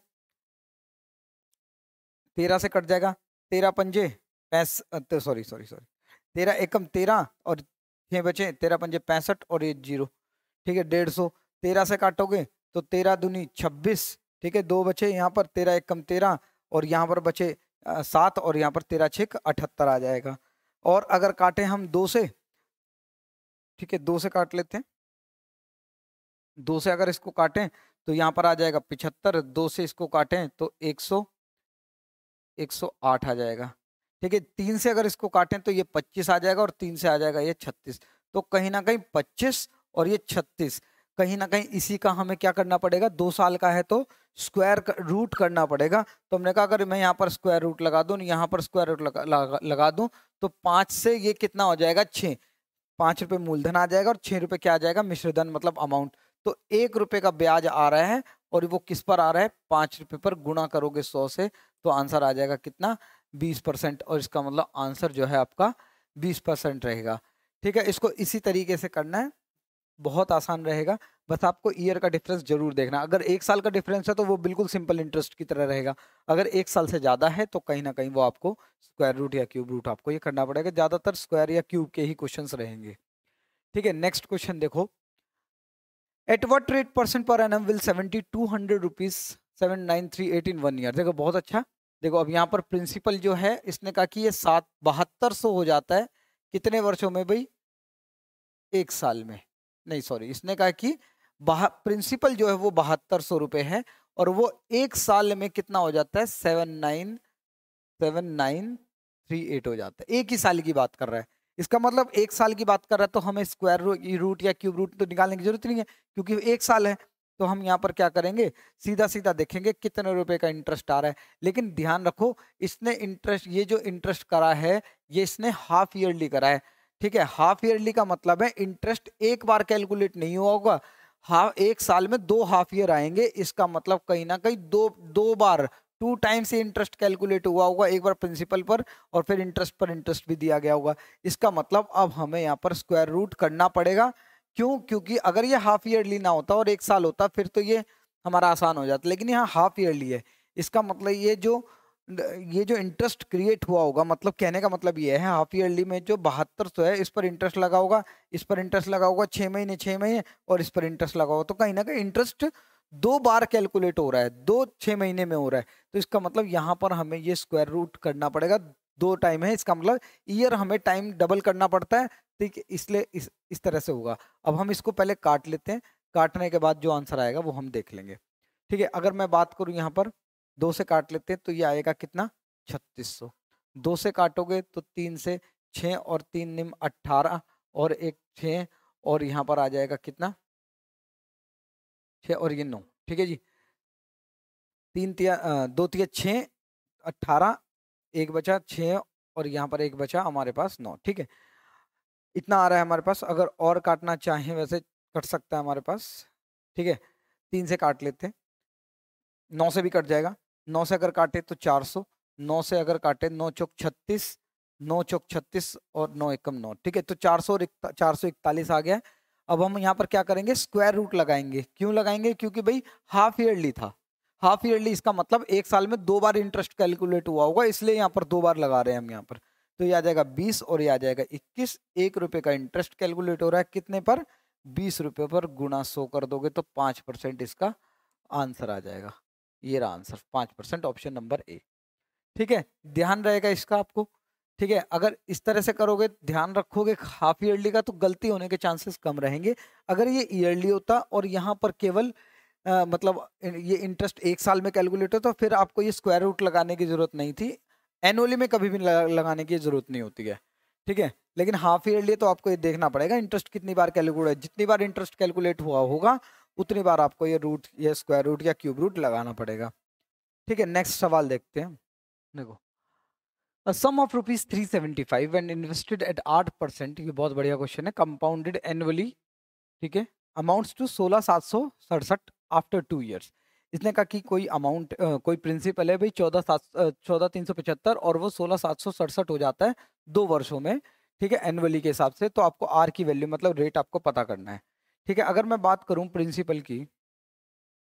तेरह से कट जाएगा, तेरह पंजे पैंस तो, सॉरी सॉरी सॉरी तेरह एकम तेरह और छः बचे, तेरह पंजे पैंसठ और ये जीरो, ठीक है, डेढ़ सौ। तेरह से काटोगे तो तेरह दूनी छब्बीस, ठीक है, दो बचे यहाँ पर, तेरह एकम तेरह और यहाँ पर बचे सात, और यहाँ पर तेरह छः अठहत्तर आ जाएगा। और अगर काटें हम दो से, ठीक है, दो से काट लेते हैं, दो से अगर इसको काटें तो यहाँ पर आ जाएगा पिछहत्तर, दो से इसको काटें तो एक सौ एक सौ आठ आ जाएगा। ठीक है, तीन से अगर इसको काटें तो ये पच्चीस आ जाएगा, और तीन से आ जाएगा ये छत्तीस। तो कहीं ना कहीं पच्चीस और ये छत्तीस, कहीं ना कहीं इसी का हमें क्या करना पड़ेगा, दो साल का है तो स्क्वायर रूट करना पड़ेगा। तो हमने कहा अगर मैं यहाँ पर स्क्वायर रूट लगा दूँ, यहाँ पर स्क्वायर रूट लगा, लगा, लगा दूँ तो पाँच से ये कितना हो जाएगा, छः, पाँच रुपये मूलधन आ जाएगा और छः रुपये क्या आ जाएगा, मिश्रधन मतलब अमाउंट। तो एक रुपये का ब्याज आ रहा है, और वो किस पर आ रहा है, पाँच रुपये पर। गुणा करोगे सौ से तो आंसर आ जाएगा कितना, बीस परसेंट, और इसका मतलब आंसर जो है आपका बीस परसेंट रहेगा। ठीक है, इसको इसी तरीके से करना है, बहुत आसान रहेगा। बस आपको ईयर का डिफरेंस जरूर देखना। अगर एक साल का डिफरेंस है तो वो बिल्कुल सिंपल इंटरेस्ट की तरह रहेगा, अगर एक साल से ज़्यादा है तो कहीं ना कहीं वो आपको स्क्वायर रूट या क्यूब रूट आपको ये करना पड़ेगा। ज़्यादातर स्क्वायर या क्यूब के ही क्वेश्चन रहेंगे। ठीक है, नेक्स्ट क्वेश्चन देखो। At what rate percent per annum will seventy two hundred rupees seven nine three eight in one year. देखो बहुत अच्छा, देखो अब यहाँ पर प्रिंसिपल जो है इसने कहा कि ये सात बहत्तर सौ हो जाता है कितने वर्षों में भाई, एक साल में। नहीं सॉरी, इसने कहा कि बाह प्रिंसिपल जो है वो बहत्तर सौ रुपये है, और वो एक साल में कितना हो जाता है, seven nine seven nine three eight हो जाता है। एक ही साल की बात कर रहा है, इसका मतलब एक साल की बात कर रहा है, तो हमें स्क्वायर रूट या क्यूब रूट तो निकालने की जरूरत नहीं है क्योंकि एक साल है। तो हम यहाँ पर क्या करेंगे, सीधा सीधा देखेंगे कितने रुपए का इंटरेस्ट आ रहा है। लेकिन ध्यान रखो इसने इंटरेस्ट, ये जो इंटरेस्ट करा है ये इसने हाफ ईयरली करा है। ठीक है, हाफ ईयरली का मतलब है इंटरेस्ट एक बार कैलकुलेट नहीं हुआ होगा। हाफ एक साल में दो हाफ ईयर आएंगे, इसका मतलब कहीं ना कहीं दो दो बार टू टाइम से इंटरेस्ट कैलकुलेट हुआ होगा, एक बार प्रिंसिपल पर और फिर इंटरेस्ट पर इंटरेस्ट भी दिया गया होगा। इसका मतलब अब हमें यहाँ पर स्क्वायर रूट करना पड़ेगा। क्यों? क्योंकि अगर ये हाफ ईयरली ना होता और एक साल होता फिर तो ये हमारा आसान हो जाता, लेकिन यहाँ हाफ ईयरली है। इसका मतलब ये जो ये जो इंटरेस्ट क्रिएट हुआ होगा, मतलब कहने का मतलब ये है हाफ ईयरली में जो बहत्तर सौ है इस पर इंटरेस्ट लगा होगा, इस पर इंटरेस्ट लगा होगा छः महीने छः महीने और इस पर इंटरेस्ट लगा होगा। तो कहीं ना कहीं इंटरेस्ट दो बार कैलकुलेट हो रहा है, दो छः महीने में हो रहा है। तो इसका मतलब यहाँ पर हमें ये स्क्वायर रूट करना पड़ेगा, दो टाइम है, इसका मतलब ईयर हमें टाइम डबल करना पड़ता है। ठीक है, इसलिए इस इस तरह से होगा। अब हम इसको पहले काट लेते हैं, काटने के बाद जो आंसर आएगा वो हम देख लेंगे। ठीक है, अगर मैं बात करूँ यहाँ पर दो से काट लेते हैं तो ये आएगा कितना, छत्तीस सौ। दो से काटोगे तो तीन से छः और तीन निम अट्ठारह और एक छः और यहाँ पर आ जाएगा कितना, छः और ये नौ। ठीक है जी, तीन तिया दो तिया छः अट्ठारह, एक बचा छः और यहाँ पर एक बचा हमारे पास नौ। ठीक है, इतना आ रहा है हमारे पास। अगर और काटना चाहें वैसे कट सकता है हमारे पास। ठीक है, तीन से काट लेते हैं, नौ से भी कट जाएगा। नौ से अगर काटे तो चार सौ, नौ से अगर काटे नौ चौक छत्तीस, नौ चौक छत्तीस और नौ एकम नौ। ठीक है, तो चार सौ चार सौ इकतालीस आ गया है। अब हम यहाँ पर क्या करेंगे, स्क्वायर रूट लगाएंगे। क्यों लगाएंगे, क्योंकि भाई हाफ ईयरली था, हाफ ईयरली इसका मतलब एक साल में दो बार इंटरेस्ट कैलकुलेट हुआ होगा, इसलिए यहाँ पर दो बार लगा रहे हैं हम यहाँ पर। तो ये आ जाएगा बीस और ये आ जाएगा इक्कीस। एक रुपये का इंटरेस्ट कैलकुलेट हो रहा है कितने पर, बीस रुपये पर। गुणा सौ कर दोगे तो पाँच परसेंट इसका आंसर आ जाएगा। ये रहा आंसर पाँच परसेंट, ऑप्शन नंबर ए। ठीक है, ध्यान रहेगा इसका आपको। ठीक है, अगर इस तरह से करोगे, ध्यान रखोगे हाफ ईयरली का, तो गलती होने के चांसेस कम रहेंगे। अगर ये ईयरली होता और यहाँ पर केवल आ, मतलब ये इंटरेस्ट एक साल में कैलकुलेट होता, तो फिर आपको ये स्क्वायर रूट लगाने की जरूरत नहीं थी। एनुअली में कभी भी लगाने की जरूरत नहीं होती है। ठीक है, लेकिन हाफ ईयरली तो आपको ये देखना पड़ेगा इंटरेस्ट कितनी बार कैलकुलेट, जितनी बार इंटरेस्ट कैलकुलेट हुआ होगा उतनी बार आपको ये रूट, ये स्क्वायर रूट या क्यूब रूट लगाना पड़ेगा। ठीक है, नेक्स्ट सवाल देखते हैं। देखो, sum of rupees three seventy five when invested at आठ परसेंट, ये बहुत बढ़िया क्वेश्चन है, कंपाउंडेड एनुअली। ठीक है, अमाउंट्स टू सोलह सात सौ सड़सठ आफ्टर टू ईयर्स। इसने कहा कि कोई अमाउंट uh, कोई प्रिंसिपल है भाई चौदह सात चौदह तीन सौ पचहत्तर और वो सोलह सात सौ सड़सठ हो जाता है दो वर्षों में। ठीक है, एनुअली के हिसाब से, तो आपको आर की वैल्यू मतलब रेट आपको पता करना है। ठीक है, अगर मैं बात करूं प्रिंसिपल की,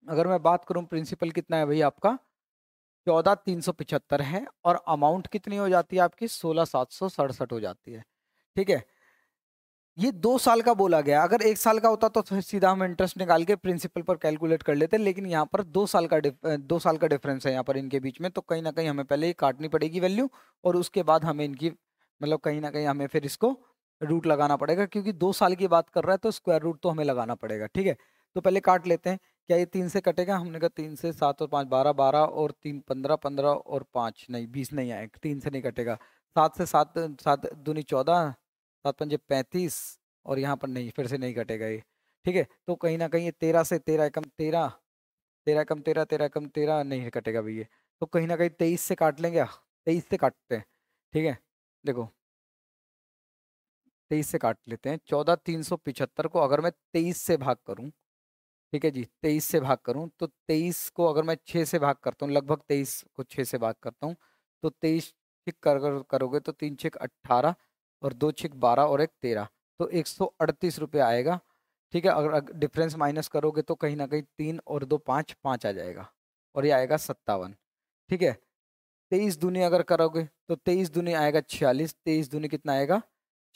अगर मैं बात करूं प्रिंसिपल कितना है भाई आपका, चौदह तीन सौ पिचहत्तर है और अमाउंट कितनी हो जाती है आपकी, सोलह सात सौ सड़सठ हो जाती है। ठीक है, ये दो साल का बोला गया। अगर एक साल का होता तो सीधा हम इंटरेस्ट निकाल के प्रिंसिपल पर कैलकुलेट कर लेते, लेकिन यहाँ पर दो साल का दो साल का डिफरेंस है यहाँ पर इनके बीच में। तो कहीं ना कहीं हमें पहले ही काटनी पड़ेगी वैल्यू और उसके बाद हमें इनकी मतलब कहीं ना कहीं हमें फिर इसको रूट लगाना पड़ेगा, क्योंकि दो साल की बात कर रहा है तो स्क्वायर रूट तो हमें लगाना पड़ेगा। ठीक है, तो पहले काट लेते हैं। क्या ये तीन से कटेगा, हमने कहा तीन से सात और पाँच बारह, बारह और तीन पंद्रह, पंद्रह और पाँच नहीं बीस नहीं आएगा, तीन से नहीं कटेगा। सात से सात सात दूनी चौदह, सात पंजे पैंतीस और यहाँ पर नहीं, फिर से नहीं कटेगा ये। ठीक है, तो कहीं ना कहीं ये तेरह से तेरह एकम तेरह, तेरह एकम तेरह, तेरह एकम तेरह नहीं कटेगा भैया। तो कहीं ना कहीं तेईस से काट लेंगे, तेईस से काटते हैं। ठीक है, देखो तेईस से काट लेते हैं। चौदह तीन सौ पिचहत्तर को अगर मैं तेईस से भाग करूं, ठीक है जी, तेईस से भाग करूं तो तेईस को अगर मैं छः से भाग करता हूं, लगभग तेईस को छः से भाग करता हूं तो तेईस छिक कर करोगे तो तीन छिक अट्ठारह और दो छिक बारह और एक तेरह, तो एक सौ अड़तीस रुपये आएगा। ठीक है, अगर डिफरेंस माइनस करोगे तो कहीं ना कहीं तीन और दो पाँच, पाँच आ जाएगा और ये आएगा सत्तावन। ठीक है, तेईस दूनी अगर करोगे तो तेईस दूनी आएगा छियालीस, तेईस दूनी कितना आएगा,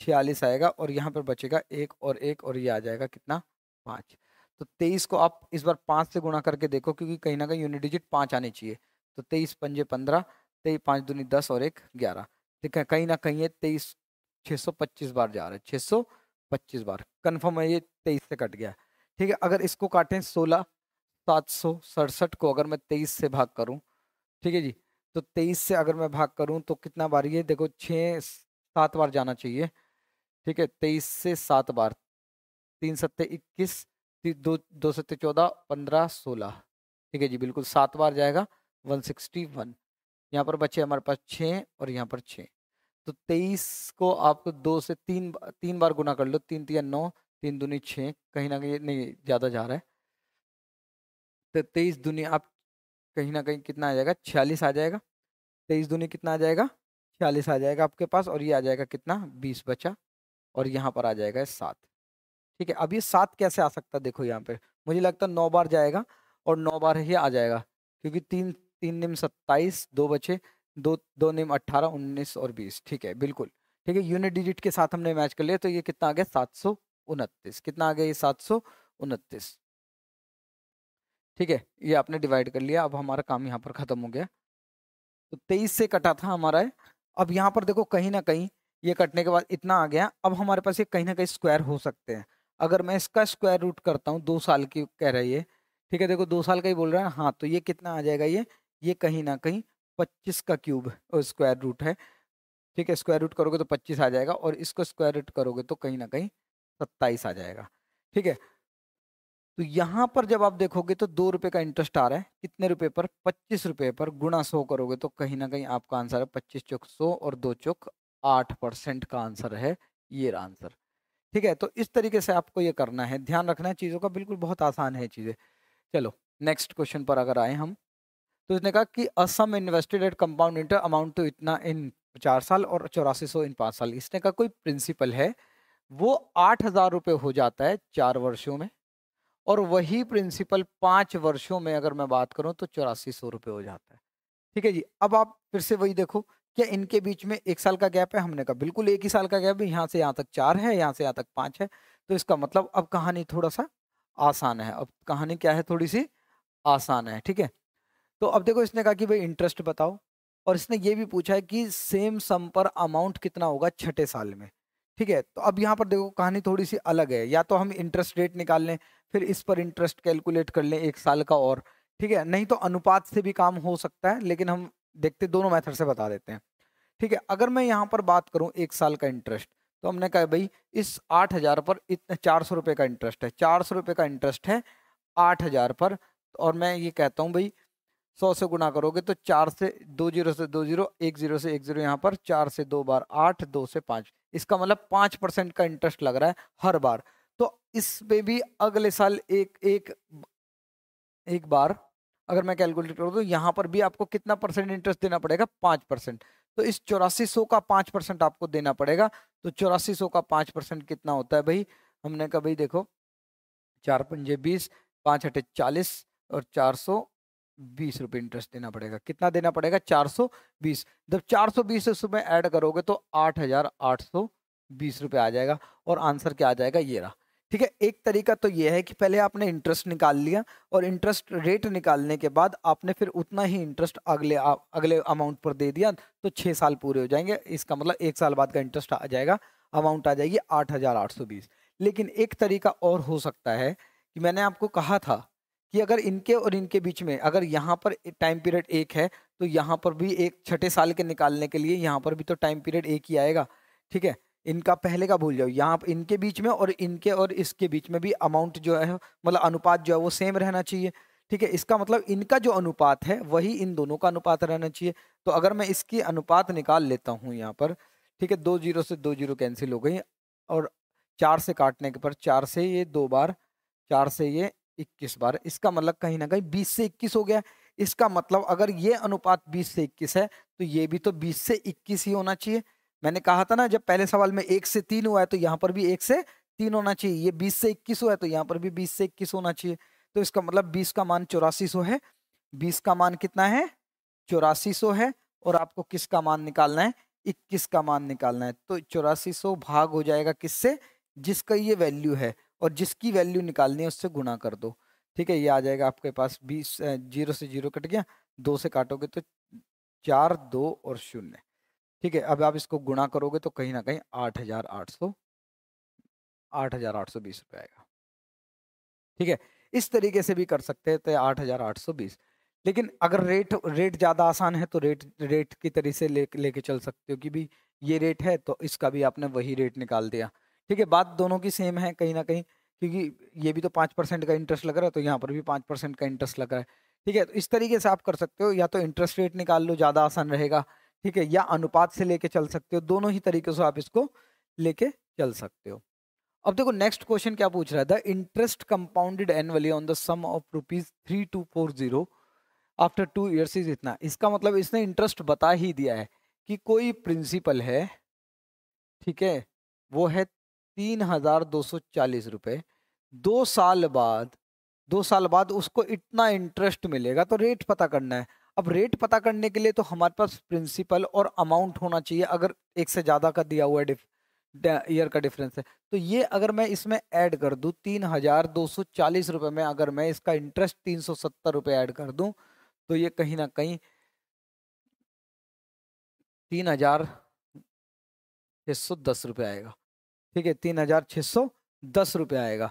छियालीस आएगा और यहाँ पर बचेगा एक और एक और ये आ जाएगा कितना, पाँच। तो तेईस को आप इस बार पाँच से गुणा करके देखो, क्योंकि कहीं ना कहीं यूनिट डिजिट पाँच आने चाहिए। तो तेईस पंजे पंद्रह, तेईस पाँच दूनी दस और एक ग्यारह। ठीक है, कहीं ना कहीं ये तेईस छः सौ पच्चीस बार जा रहा है, छः सौ पच्चीस बार कन्फर्म है, ये तेईस से कट गया। ठीक है, अगर इसको काटें सोलह सात सौ सड़सठ को अगर मैं तेईस से भाग करूँ, ठीक है जी, तो तेईस से अगर मैं भाग करूँ तो कितना बार, ये देखो छः सात बार जाना चाहिए। ठीक है, तेईस से सात बार, तीन सत्ते इक्कीस, दो दो सत्ते चौदह, पंद्रह सोलह। ठीक है जी, बिल्कुल सात बार जाएगा, वन सिक्सटी वन। यहाँ पर बचे हमारे पास छः और यहाँ पर छः, तो तेईस को आपको दो से तीन तीन बार गुना कर लो, तीन तीन नौ, तीन दूनी छः, कहीं ना कहीं नहीं ज़्यादा जा रहा है। तो तेईस दूनी आप कहीं ना कहीं कितना आ जाएगा, छियालीस आ जाएगा। तेईस दूनी कितना आ जाएगा, छियालीस आ जाएगा आपके पास और ये आ जाएगा कितना, बीस बचा और यहाँ पर आ जाएगा सात। ठीक है, अब ये सात कैसे आ सकता है, देखो यहाँ पे मुझे लगता है नौ बार जाएगा और नौ बार ही आ जाएगा, क्योंकि तीन तीन निम सत्ताईस, दो बचे दो, दो निम अट्ठारह, उन्नीस और बीस। ठीक है, बिल्कुल ठीक है, यूनिट डिजिट के साथ हमने मैच कर लिया। तो ये कितना आ गया, सात सौ उनतीस। कितना आ गया ये, सात सौ उनतीस। ठीक है, ये आपने डिवाइड कर लिया। अब हमारा काम यहाँ पर ख़त्म हो गया। तो तेईस से कटा था हमारा। अब यहाँ पर देखो कहीं ना कहीं ये कटने के बाद इतना आ गया। अब हमारे पास ये कहीं ना कहीं स्क्वायर हो सकते हैं। अगर मैं इसका स्क्वायर रूट करता हूँ, दो साल की कह रही है, ठीक है, देखो दो साल का ही बोल रहा है। हाँ, तो ये कितना आ जाएगा, ये ये कहीं ना कहीं पच्चीस का क्यूब स्क्वायर रूट है। ठीक है, स्क्वायर रूट करोगे तो पच्चीस आ जाएगा और इसको स्क्वायर रूट करोगे तो कहीं ना कहीं सत्ताईस आ जाएगा। ठीक है, तो यहाँ पर जब आप देखोगे तो दो रुपये का इंटरेस्ट आ रहा है, कितने रुपए पर, पच्चीस रुपये पर, गुणा सौ करोगे तो कहीं ना कहीं आपका आंसर है पच्चीस चौक सौ और दो चौक आठ परसेंट का आंसर है ये आंसर। ठीक है, तो इस तरीके से आपको ये करना है, ध्यान रखना है चीज़ों का, बिल्कुल बहुत आसान है चीज़ें। चलो नेक्स्ट क्वेश्चन पर अगर आए हम, तो उसने कहा कि a sum invested at compound inter amount तो इतना इन चार साल और चौरासी सौ इन पाँच साल। इसने कहा कोई प्रिंसिपल है वो आठ हज़ार रुपये हो जाता है चार वर्षों में, और वही प्रिंसिपल पाँच वर्षों में अगर मैं बात करूं तो चौरासी सौ रुपये हो जाता है। ठीक है जी, अब आप फिर से वही देखो, क्या इनके बीच में एक साल का गैप है? हमने कहा बिल्कुल एक ही साल का गैप है, यहाँ से यहाँ तक चार है, यहाँ से यहाँ तक पाँच है। तो इसका मतलब अब कहानी थोड़ा सा आसान है, अब कहानी क्या है, थोड़ी सी आसान है। ठीक है, तो अब देखो इसने कहा कि भाई इंटरेस्ट बताओ, और इसने ये भी पूछा है कि सेम सम पर अमाउंट कितना होगा छठे साल में। ठीक है, तो अब यहाँ पर देखो कहानी थोड़ी सी अलग है, या तो हम इंटरेस्ट रेट निकाल लें फिर इस पर इंटरेस्ट कैलकुलेट कर लें एक साल का और, ठीक है, नहीं तो अनुपात से भी काम हो सकता है, लेकिन हम देखते दोनों मेथड से बता देते हैं। ठीक है, अगर मैं यहाँ पर बात करूँ एक साल का इंटरेस्ट, तो हमने कहा भाई इस आठ हज़ार पर इतने चार सौ रुपये का इंटरेस्ट है, चार सौ रुपये का इंटरेस्ट है आठ हज़ार पर, और मैं ये कहता हूँ भाई सौ से गुणा करोगे तो चार से दो जीरो से दो जीरो, एक जीरो से एक जीरो, यहाँ पर चार से दो बार आठ, दो से पाँच, इसका मतलब पाँच परसेंट का इंटरेस्ट लग रहा है हर बार। तो इस पे भी अगले साल एक एक एक बार अगर मैं कैलकुलेट करूँ तो यहाँ पर भी आपको कितना परसेंट इंटरेस्ट देना पड़ेगा, पाँच परसेंट। तो इस चौरासी सौ का पाँच परसेंट आपको देना पड़ेगा। तो चौरासी सौ का पाँच परसेंट कितना होता है भाई? हमने कहा भाई देखो चार पंजे बीस, पाँच हटे चालीस और चार सौ बीस रुपये इंटरेस्ट देना पड़ेगा। कितना देना पड़ेगा? चार सौ बीस। जब चार सौ बीस उसमें ऐड करोगे तो आठ हज़ार आठ सौ बीस रुपये आ जाएगा और आंसर क्या आ जाएगा, ये रहा। ठीक है, एक तरीका तो ये है कि पहले आपने इंटरेस्ट निकाल लिया और इंटरेस्ट रेट निकालने के बाद आपने फिर उतना ही इंटरेस्ट अगले आ, अगले अमाउंट पर दे दिया तो छः साल पूरे हो जाएंगे। इसका मतलब एक साल बाद का इंटरेस्ट आ जाएगा, अमाउंट आ जाएगी आठ हज़ार आठ सौ बीस। लेकिन एक तरीका और हो सकता है कि मैंने आपको कहा था कि अगर इनके और इनके बीच में अगर यहाँ पर टाइम पीरियड एक है तो यहाँ पर भी एक छठे साल के निकालने के लिए यहाँ पर भी तो टाइम पीरियड एक ही आएगा। ठीक है, इनका पहले का भूल जाओ, यहाँ इनके बीच में और इनके और इसके बीच में भी अमाउंट जो है मतलब अनुपात जो है वो सेम रहना चाहिए। ठीक है, इसका मतलब इनका जो अनुपात है वही इन दोनों का अनुपात रहना चाहिए। तो अगर मैं इसकी अनुपात निकाल लेता हूँ यहाँ पर, ठीक है, दो जीरो से दो जीरो कैंसिल हो गई और चार से काटने के पर चार से ये दो बार, चार से ये इक्कीस बार, इसका मतलब कहीं ना कहीं बीस से इक्कीस हो गया। इसका मतलब अगर ये अनुपात बीस से इक्कीस है तो ये भी तो बीस से इक्कीस ही होना चाहिए। मैंने कहा था ना, जब पहले सवाल में एक से तीन हुआ है तो यहाँ पर भी एक से तीन होना चाहिए। ये बीस से इक्कीस हुआ है तो यहाँ पर भी बीस से इक्कीस होना चाहिए। तो इसका मतलब बीस का मान चौरासी सौ है, बीस का मान कितना है, चौरासी सौ है, और आपको किसका मान निकालना है, इक्कीस का मान निकालना है। तो चौरासी सौ भाग हो जाएगा किससे, जिसका ये वैल्यू है, और जिसकी वैल्यू निकालनी है उससे गुणा कर दो। ठीक है, ये आ जाएगा आपके पास बीस, जीरो से जीरो कट गया, दो से काटोगे तो चार, दो और शून्य। ठीक है, अब आप इसको गुणा करोगे तो कहीं ना कहीं आठ हजार आठ सौ आठ हजार आठ सौ बीस रुपये आएगा। ठीक है, इस तरीके से भी कर सकते हैं, तो आठ हजार आठ सौ बीस। लेकिन अगर रेट रेट ज़्यादा आसान है तो रेट रेट की तरह से ले लेके चल सकते हो कि भी ये रेट है तो इसका भी आपने वही रेट निकाल दिया। ठीक है, बात दोनों की सेम है कहीं ना कहीं, क्योंकि ये भी तो पाँच परसेंट का इंटरेस्ट लग रहा है तो यहाँ पर भी पाँच परसेंट का इंटरेस्ट लग रहा है। ठीक है, तो इस तरीके से आप कर सकते हो, या तो इंटरेस्ट रेट निकाल लो, ज़्यादा आसान रहेगा। ठीक है, या अनुपात से लेके चल सकते हो, दोनों ही तरीके से आप इसको लेके चल सकते हो। अब देखो नेक्स्ट क्वेश्चन क्या पूछ रहा है, the interest compounded annually on the sum of rupees three two four zero after two years is इतना। इसका मतलब इसने इंटरेस्ट बता ही दिया है कि कोई प्रिंसिपल है, ठीक है, वो है तीन हजार दो सौ चालीस रुपये, दो साल बाद दो साल बाद उसको इतना इंटरेस्ट मिलेगा। तो रेट पता करना है, अब रेट पता करने के लिए तो हमारे पास प्रिंसिपल और अमाउंट होना चाहिए, अगर एक से ज़्यादा का दिया हुआ डिफ ईयर का डिफरेंस है। तो ये अगर मैं इसमें ऐड कर दूँ, तीन हजार दो सौ चालीस रुपये में अगर मैं इसका इंटरेस्ट तीन सौ सत्तर रुपये ऐड कर दूँ तो ये कहीं ना कहीं तीन हजार छः सौ दस रुपये आएगा। ठीक है, तीन हज़ार छः सौ दस रुपये आएगा।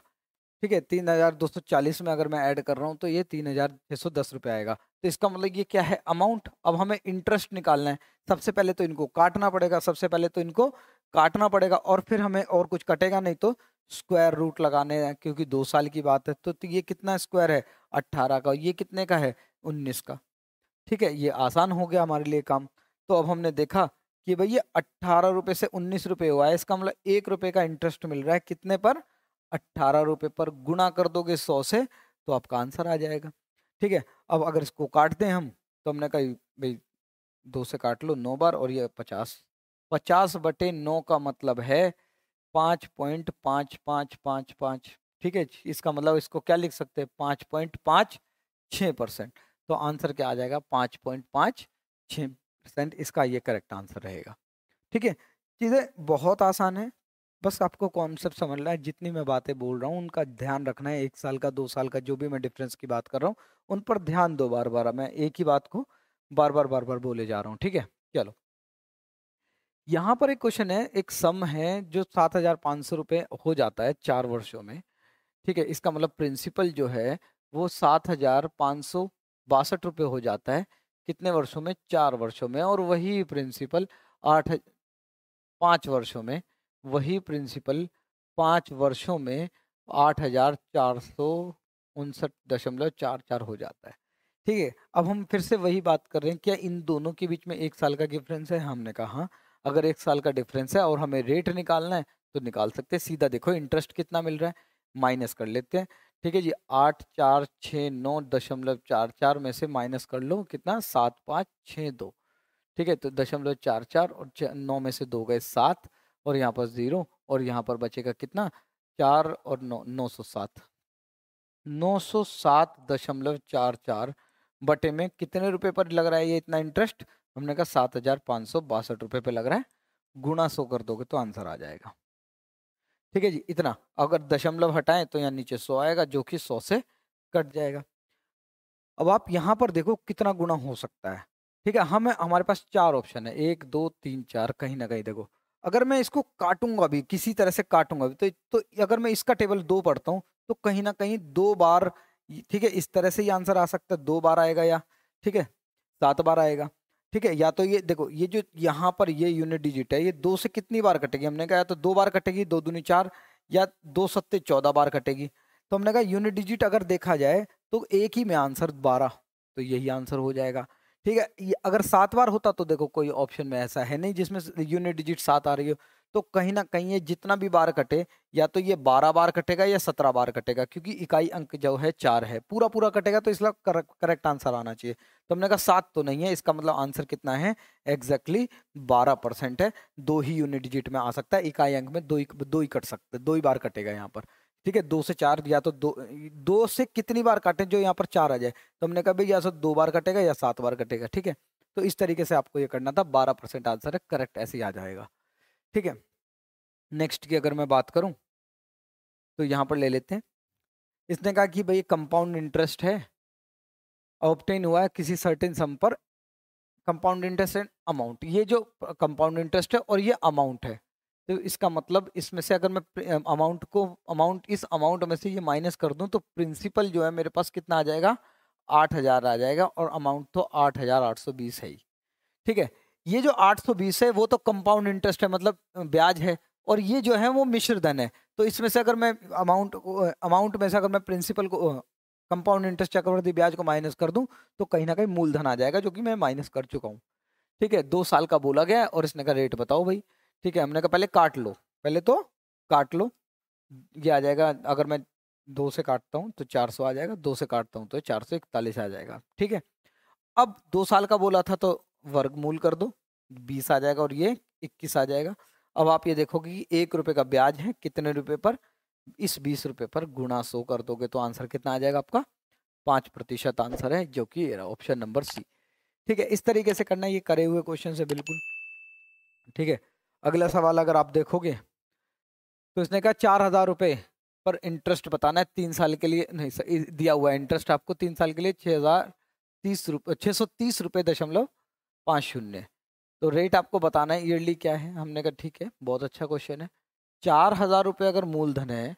ठीक है, तीन हज़ार दो सौ चालीस में अगर मैं ऐड कर रहा हूँ तो ये तीन हज़ार छः सौ दस रुपये आएगा। तो इसका मतलब ये क्या है, अमाउंट। अब हमें इंटरेस्ट निकालना है, सबसे पहले तो इनको काटना पड़ेगा, सबसे पहले तो इनको काटना पड़ेगा और फिर हमें और कुछ कटेगा नहीं तो स्क्वायर रूट लगाने हैं, क्योंकि दो साल की बात है। तो, तो ये कितना स्क्वायर है अट्ठारह का, ये कितने का है उन्नीस का। ठीक है, ये आसान हो गया हमारे लिए काम। तो अब हमने देखा कि भैया अट्ठारह रुपये से उन्नीस रुपये हुआ है, इसका मतलब एक रुपये का इंटरेस्ट मिल रहा है। कितने पर? अट्ठारह रुपये पर। गुणा कर दोगे सौ से तो आपका आंसर आ जाएगा। ठीक है, अब अगर इसको काटते हैं हम तो हमने कहा भाई दो से काट लो नौ बार, और ये पचास, पचास बटे नौ का मतलब है पाँच पॉइंट पाँच पाँच पाँच पाँच। ठीक है, इसका मतलब इसको क्या लिख सकते हैं? पाँच पॉइंट पाँच छः परसेंट। तो आंसर क्या आ जाएगा? पाँच पॉइंट पाँच छः परसेंट। इसका ये करेक्ट आंसर रहेगा। ठीक है, चीज़ें बहुत आसान है, बस आपको कॉन्सेप्ट समझना है। जितनी मैं बातें बोल रहा हूँ उनका ध्यान रखना है। एक साल का, दो साल का, जो भी मैं डिफरेंस की बात कर रहा हूँ उन पर ध्यान दो। बार बार मैं एक ही बात को बार बार बार बार बोले जा रहा हूँ। ठीक है, चलो यहाँ पर एक क्वेश्चन है, एक सम है जो सात हजार पाँच सौ रुपये हो जाता है चार वर्षों में। ठीक है, इसका मतलब प्रिंसिपल जो है वो सात हजार पाँच सौ बासठ रुपये हो जाता है कितने वर्षों में? चार वर्षों में। और वही प्रिंसिपल आठ पाँच वर्षों में वही प्रिंसिपल पाँच वर्षों में आठ हजार चार सौ उनसठ दशमलव चार चार हो जाता है। ठीक है, अब हम फिर से वही बात कर रहे हैं, क्या इन दोनों के बीच में एक साल का डिफरेंस है? हमने कहा हाँ, अगर एक साल का डिफरेंस है और हमें रेट निकालना है तो निकाल सकते हैं। सीधा देखो इंटरेस्ट कितना मिल रहा है, माइनस कर लेते हैं। ठीक है जी, आठ चार छः नौ दशमलव चार चार में से माइनस कर लो, कितना? सात पाँच छः दो। ठीक है, तो दशमलव चार चार और नौ में से दो गए सात, और यहाँ पर ज़ीरो, और यहाँ पर बचेगा कितना? चार और नौ, नौ सौ सात नौ सौ सात दशमलव चार चार बटे में कितने रुपए पर लग रहा है ये इतना इंटरेस्ट? हमने कहा सात हजार पाँच सौ बासठ रुपये पर लग रहा है। गुणा सौ कर दोगे तो आंसर आ जाएगा। ठीक है जी, इतना। अगर दशमलव हटाएं तो यहाँ नीचे सौ आएगा जो कि सौ से कट जाएगा। अब आप यहाँ पर देखो कितना गुणा हो सकता है। ठीक है, हमें हमारे पास चार ऑप्शन है, एक दो तीन चार, कहीं ना कहीं देखो अगर मैं इसको काटूंगा भी, किसी तरह से काटूंगा भी, तो तो अगर मैं इसका टेबल दो पढ़ता हूँ तो कहीं ना कहीं दो बार, ठीक है, इस तरह से ही आंसर आ सकता है। दो बार आएगा या ठीक है सात बार आएगा। ठीक है, या तो ये देखो ये जो यहाँ पर ये यूनिट डिजिट है ये दो से कितनी बार कटेगी? हमने कहा या तो दो बार कटेगी, दो दूनी चार, या दो सत्ते चौदह बार कटेगी। तो हमने कहा यूनिट डिजिट अगर देखा जाए तो एक ही में आंसर बारह, तो यही आंसर हो जाएगा। ठीक है, अगर सात बार होता तो देखो कोई ऑप्शन में ऐसा है नहीं जिसमें यूनिट डिजिट सात आ रही हो, तो कहीं ना कहीं ये जितना भी बार कटे या तो ये बारह बार कटेगा या सत्रह बार कटेगा, क्योंकि इकाई अंक जो है चार है, पूरा पूरा कटेगा, तो इसलिए करेक्ट आंसर आना चाहिए। तो हमने कहा सात तो नहीं है, इसका मतलब आंसर कितना है? एग्जैक्टली बारह परसेंट है। दो ही यूनिट डिजिट में आ सकता है, इकाई अंक में दो ही दो ही कट सकते, दो ही बार कटेगा यहाँ पर। ठीक है, दो से चार, या तो दो दो से कितनी बार काटें जो यहाँ पर चार आ जाए? तो हमने कहा भाई या तो दो बार कटेगा या सात बार कटेगा। ठीक है, तो इस तरीके से आपको ये करना था। बारह परसेंट आंसर है करेक्ट, ऐसे ही आ जाएगा। ठीक है, नेक्स्ट की अगर मैं बात करूँ तो यहाँ पर ले लेते हैं। इसने कहा कि भाई कंपाउंड इंटरेस्ट है, ऑब्टेन हुआ है किसी सर्टेन सम पर कंपाउंड इंटरेस्ट एंड अमाउंट। ये जो कंपाउंड इंटरेस्ट है और ये अमाउंट है, तो इसका मतलब इसमें से अगर मैं अमाउंट को अमाउंट इस अमाउंट में से ये माइनस कर दूं तो प्रिंसिपल जो है मेरे पास कितना आ जाएगा? आठ हज़ार आ जाएगा, और अमाउंट तो आठ हज़ार आठ सौ बीस है ही। ठीक है, ये जो आठ सौ बीस है वो तो कंपाउंड इंटरेस्ट है, मतलब ब्याज है, और ये जो है वो मिश्र धन है। तो इसमें से अगर मैं अमाउंट अमाउंट में से अगर मैं प्रिंसिपल को कंपाउंड इंटरेस्ट चक्रवर्ती ब्याज को माइनस कर दूँ तो कहीं ना कहीं मूलधन आ जाएगा, जो कि मैं माइनस कर चुका हूँ। ठीक है, दो साल का बोला गया है और इसने कहा रेट बताओ भाई। ठीक है, हमने कहा पहले काट लो, पहले तो काट लो, ये आ जाएगा। अगर मैं दो से काटता हूँ तो चार सौ आ जाएगा, दो से काटता हूँ तो चार सौ इकतालीस आ जाएगा। ठीक है, अब दो साल का बोला था तो वर्गमूल कर दो, बीस आ जाएगा और ये इक्कीस आ जाएगा। अब आप ये देखोगे कि एक रुपये का ब्याज है, कितने रुपये पर? इस बीस रुपये पर। गुणा सौ कर दोगे तो आंसर कितना आ जाएगा आपका? पाँच प्रतिशत आंसर है, जो कि ऑप्शन नंबर सी। ठीक है, इस तरीके से करना ये करे हुए क्वेश्चन से बिल्कुल। ठीक है, अगला सवाल अगर आप देखोगे तो इसने कहा चार हज़ार रुपये पर इंटरेस्ट बताना है तीन साल के लिए, नहीं दिया हुआ है इंटरेस्ट आपको तीन साल के लिए छः हज़ार तीस रुपये छः सौ तीस रुपये दशमलव पाँच शून्य। तो रेट आपको बताना है, ईयरली क्या है। हमने कहा ठीक है, बहुत अच्छा क्वेश्चन है। चार हज़ार रुपये अगर मूलधन है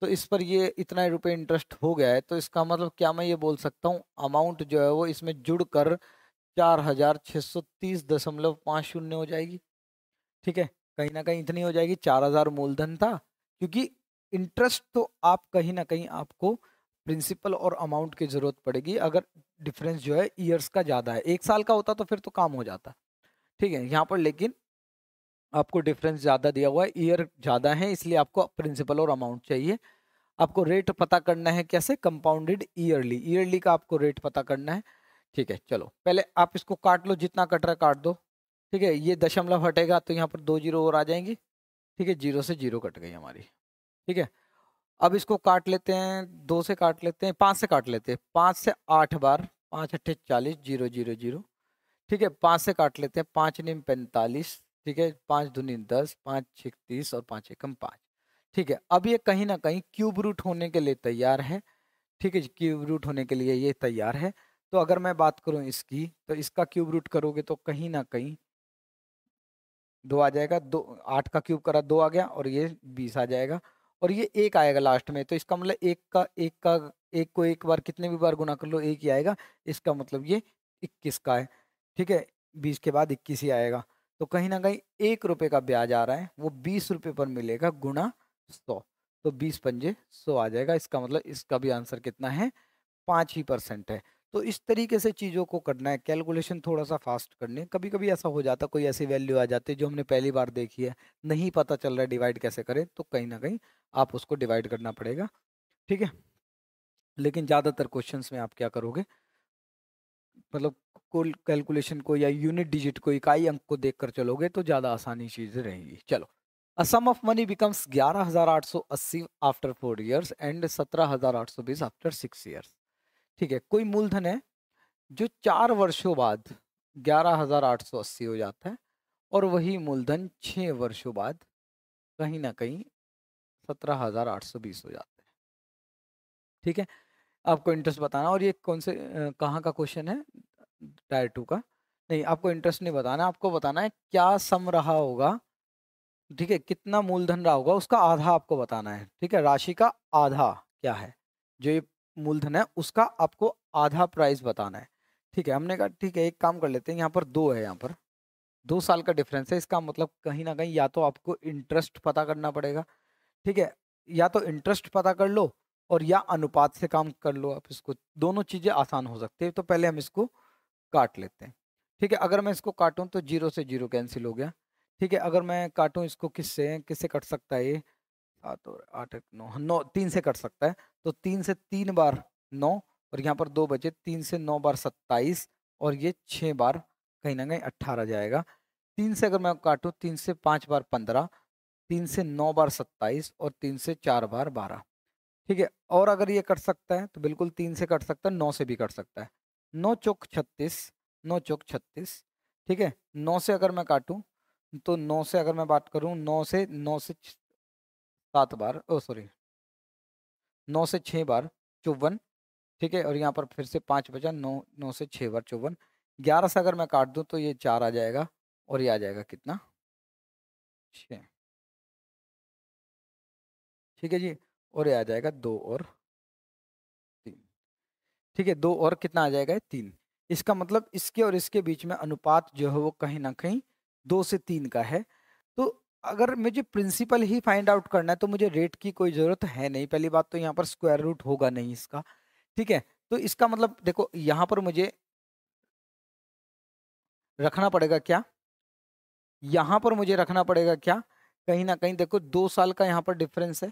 तो इस पर ये इतना रुपये इंटरेस्ट हो गया है, तो इसका मतलब क्या मैं ये बोल सकता हूँ अमाउंट जो है वो इसमें जुड़ कर चार हज़ार छः सौ तीस दशमलव पाँच शून्य हो जाएगी। ठीक है, कहीं ना कहीं इतनी हो जाएगी, चार हजार मूलधन था, क्योंकि इंटरेस्ट तो आप कहीं ना कहीं आपको प्रिंसिपल और अमाउंट की ज़रूरत पड़ेगी अगर डिफरेंस जो है ईयर्स का ज़्यादा है। एक साल का होता तो फिर तो काम हो जाता, ठीक है, यहाँ पर लेकिन आपको डिफरेंस ज़्यादा दिया हुआ है, ईयर ज़्यादा है, इसलिए आपको प्रिंसिपल और अमाउंट चाहिए। आपको रेट पता करना है कैसे, कंपाउंडेड ईयरली, ईयरली का आपको रेट पता करना है, ठीक है। चलो पहले आप इसको काट लो, जितना कट रहा है काट दो, ठीक है। ये दशमलव हटेगा तो यहाँ पर दो जीरो और आ जाएंगी, ठीक है, जीरो से जीरो कट गई हमारी, ठीक है। अब इसको काट लेते हैं, दो से काट लेते हैं, पाँच से काट लेते हैं, पाँच से आठ बार, पाँच अट्ठे चालीस, जीरो जीरो जीरो, ठीक है। पाँच से काट लेते हैं, पाँच निम पैंतालीस, ठीक है, पाँच दूनी दस, पाँच छिक तीस और पाँच एकम पाँच, ठीक है। अब ये कहीं ना कहीं क्यूब रूट होने के लिए तैयार है, ठीक है, क्यूब रूट होने के लिए ये तैयार है। तो अगर मैं बात करूँ इसकी, तो इसका क्यूब रूट करोगे तो कहीं ना कहीं दो आ जाएगा, दो आठ का क्यूब करा दो आ गया और ये बीस आ जाएगा और ये एक आएगा लास्ट में। तो इसका मतलब एक का एक का एक को एक बार कितने भी बार गुना कर लो एक ही आएगा, इसका मतलब ये इक्कीस का है, ठीक है, बीस के बाद इक्कीस ही आएगा। तो कहीं ना कहीं एक रुपये का ब्याज आ रहा है, वो बीस रुपये पर मिलेगा गुना सौ, तो बीस पंजे सौ आ जाएगा। इसका मतलब इसका भी आंसर कितना है, पाँच ही परसेंट है। तो इस तरीके से चीज़ों को करना है, कैलकुलेशन थोड़ा सा फास्ट करने। कभी कभी ऐसा हो जाता, कोई ऐसी वैल्यू आ जाती है जो हमने पहली बार देखी है, नहीं पता चल रहा है डिवाइड कैसे करें, तो कहीं ना कहीं आप उसको डिवाइड करना पड़ेगा, ठीक है। लेकिन ज़्यादातर क्वेश्चंस में आप क्या करोगे, मतलब कुल कैलकुलेशन को या यूनिट डिजिट को, इकाई अंक को देखकर चलोगे तो ज़्यादा आसानी चीज़ें रहेंगी। चलो, a sum of money becomes ग्यारह हज़ार आठ सौ अस्सी आफ्टर फोर ईयर्स एंड सत्रह हज़ार आठ सौ बीस आफ्टर सिक्स ईयर्स, ठीक है। कोई मूलधन है जो चार वर्षों बाद ग्यारह हज़ार आठ सौ अस्सी हो जाता है और वही मूलधन छः वर्षों बाद कहीं ना कहीं सत्रह हज़ार आठ सौ बीस हो जाता है, ठीक है। आपको इंटरेस्ट बताना, और ये कौन से कहाँ का क्वेश्चन है, टायर टू का, नहीं आपको इंटरेस्ट नहीं बताना, आपको बताना है क्या सम रहा होगा, ठीक है, कितना मूलधन रहा होगा, उसका आधा आपको बताना है, ठीक है। राशि का आधा क्या है, जो ये मूलधन है उसका आपको आधा प्राइस बताना है, ठीक है। हमने कहा ठीक है, एक काम कर लेते हैं, यहाँ पर दो है, यहाँ पर दो साल का डिफरेंस है, इसका मतलब कहीं ना कहीं या तो आपको इंटरेस्ट पता करना पड़ेगा, ठीक है, या तो इंटरेस्ट पता कर लो और या अनुपात से काम कर लो आप, इसको दोनों चीज़ें आसान हो सकती है। तो पहले हम इसको काट लेते हैं, ठीक है। अगर मैं इसको काटूँ तो जीरो से जीरो कैंसिल हो गया, ठीक है। अगर मैं काटूँ इसको किससे, किससे कट सकता है, ये सात और आठ नौ नौ तीन से कट सकता है, तो तीन से तीन बार नौ और यहाँ पर दो बचे, तीन से नौ बार सत्ताईस और ये छः बार कहीं ना कहीं अट्ठारह जाएगा। तीन से अगर मैं काटूँ, तीन से पाँच बार पंद्रह, तीन से नौ बार सत्ताईस और तीन से चार बार बारह, ठीक है। और अगर ये कट सकता है तो बिल्कुल तीन से कट सकता है, नौ से भी कट सकता है, नौ चौक छत्तीस, नौ चौक छत्तीस, ठीक है। नौ से अगर मैं काटूं तो नौ से अगर मैं बात करूं, नौ से नौ से सात बार, ओ सॉरी नौ से छः बार चौवन, ठीक है, और यहाँ पर फिर से पाँच बचा, नौ नौ से छः बार चौवन। ग्यारह से अगर मैं काट दूं तो ये चार आ जाएगा और ये आ जाएगा कितना, छः, ठीक है जी, और ये आ जाएगा दो और तीन, ठीक है, दो और कितना आ जाएगा तीन। इसका मतलब इसके और इसके बीच में अनुपात जो है वो कहीं ना कहीं दो से तीन का है। तो अगर मुझे प्रिंसिपल ही फाइंड आउट करना है तो मुझे रेट की कोई ज़रूरत है नहीं, पहली बात तो यहाँ पर स्क्वायर रूट होगा नहीं इसका, ठीक है। तो इसका मतलब देखो यहाँ पर मुझे रखना पड़ेगा क्या, यहाँ पर मुझे रखना पड़ेगा क्या, कहीं ना कहीं देखो दो साल का यहाँ पर डिफरेंस है,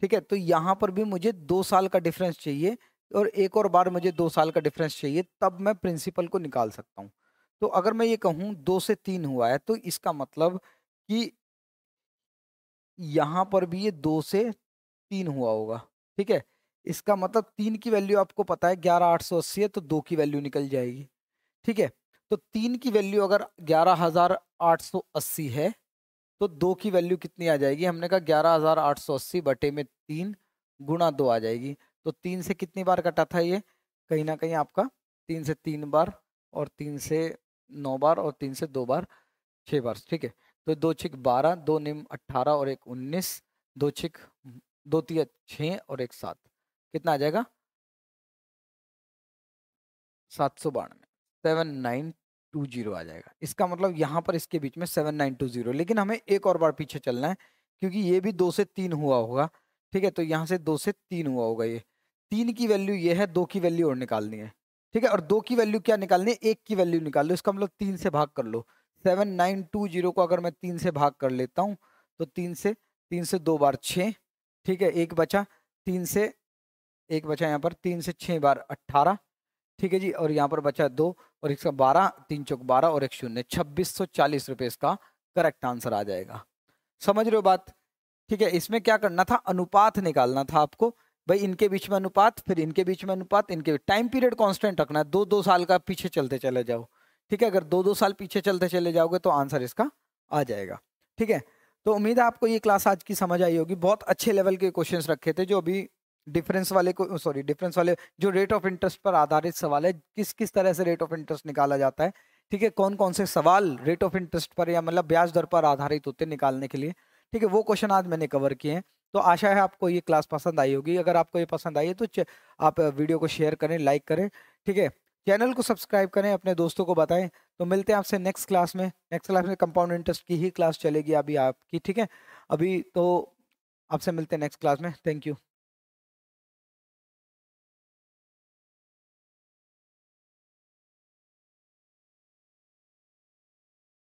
ठीक है। तो यहाँ पर भी मुझे दो साल का डिफरेंस चाहिए और एक और बार मुझे दो साल का डिफरेंस चाहिए, तब मैं प्रिंसिपल को निकाल सकता हूँ। तो अगर मैं ये कहूँ दो से तीन हुआ है तो इसका मतलब कि यहाँ पर भी ये दो से तीन हुआ होगा, ठीक है। इसका मतलब तीन की वैल्यू आपको पता है ग्यारह आठ सौ अस्सी है, तो दो की वैल्यू निकल जाएगी, ठीक है। तो तीन की वैल्यू अगर ग्यारह हजार आठ सौ अस्सी है तो दो की वैल्यू कितनी आ जाएगी, हमने कहा ग्यारह हज़ार आठ सौ अस्सी बटे में तीन गुणा दो आ जाएगी। तो तीन से कितनी बार कटा था ये, कहीं ना कहीं आपका तीन से तीन बार और तीन से नौ बार और तीन से दो बार छः बार, ठीक है। तो दो छिक बारह, दो निम अट्ठारह और एक उन्नीस, दो छिक दो तीन छः और एक सात, कितना आ जाएगा सात सौ बानवे, सेवन नाइन टू जीरो आ जाएगा। इसका मतलब यहाँ पर इसके बीच में सेवन नाइन टू जीरो, लेकिन हमें एक और बार पीछे चलना है क्योंकि ये भी दो से तीन हुआ होगा। ठीक है, तो यहाँ से दो से तीन हुआ होगा, ये तीन की वैल्यू ये है, दो की वैल्यू और निकालनी है। ठीक है, और दो की वैल्यू क्या निकालनी है, एक की वैल्यू निकाल लो। इसका मतलब तीन से भाग कर लो, सेवन नाइन टू जीरो को अगर मैं तीन से भाग कर लेता हूँ तो तीन से तीन से दो बार छः, ठीक है, एक बचा, तीन से एक बचा यहाँ पर, तीन से छः बार अट्ठारह, ठीक है जी, और यहाँ पर बचा दो और इसका बारह, तीन चौक बारह और एक शून्य, छब्बीस सौ चालीस रुपये इसका करेक्ट आंसर आ जाएगा। समझ रहे हो बात? ठीक है, इसमें क्या करना था, अनुपात निकालना था आपको भाई, इनके बीच में अनुपात, फिर इनके बीच में अनुपात, इनके टाइम पीरियड कांस्टेंट रखना है, दो दो साल का पीछे चलते चले जाओ। ठीक है, अगर दो दो साल पीछे चलते चले जाओगे तो आंसर इसका आ जाएगा। ठीक है, तो उम्मीद है आपको ये क्लास आज की समझ आई होगी। बहुत अच्छे लेवल के क्वेश्चंस रखे थे, जो अभी डिफरेंस वाले को सॉरी डिफरेंस वाले जो रेट ऑफ इंटरेस्ट पर आधारित सवाल है, किस किस तरह से रेट ऑफ इंटरेस्ट निकाला जाता है, ठीक है, कौन कौन से सवाल रेट ऑफ इंटरेस्ट पर या मतलब ब्याज दर पर आधारित होते हैं निकालने के लिए, ठीक है, वो क्वेश्चन आज मैंने कवर किए हैं। तो आशा है आपको ये क्लास पसंद आई होगी। अगर आपको ये पसंद आई है तो आप वीडियो को शेयर करें, लाइक करें, ठीक है, चैनल को सब्सक्राइब करें, अपने दोस्तों को बताएं। तो मिलते हैं आपसे नेक्स्ट क्लास में। नेक्स्ट क्लास में कंपाउंड इंटरेस्ट की ही क्लास चलेगी अभी आपकी। ठीक है, अभी तो आपसे मिलते हैं नेक्स्ट क्लास में। Thank you.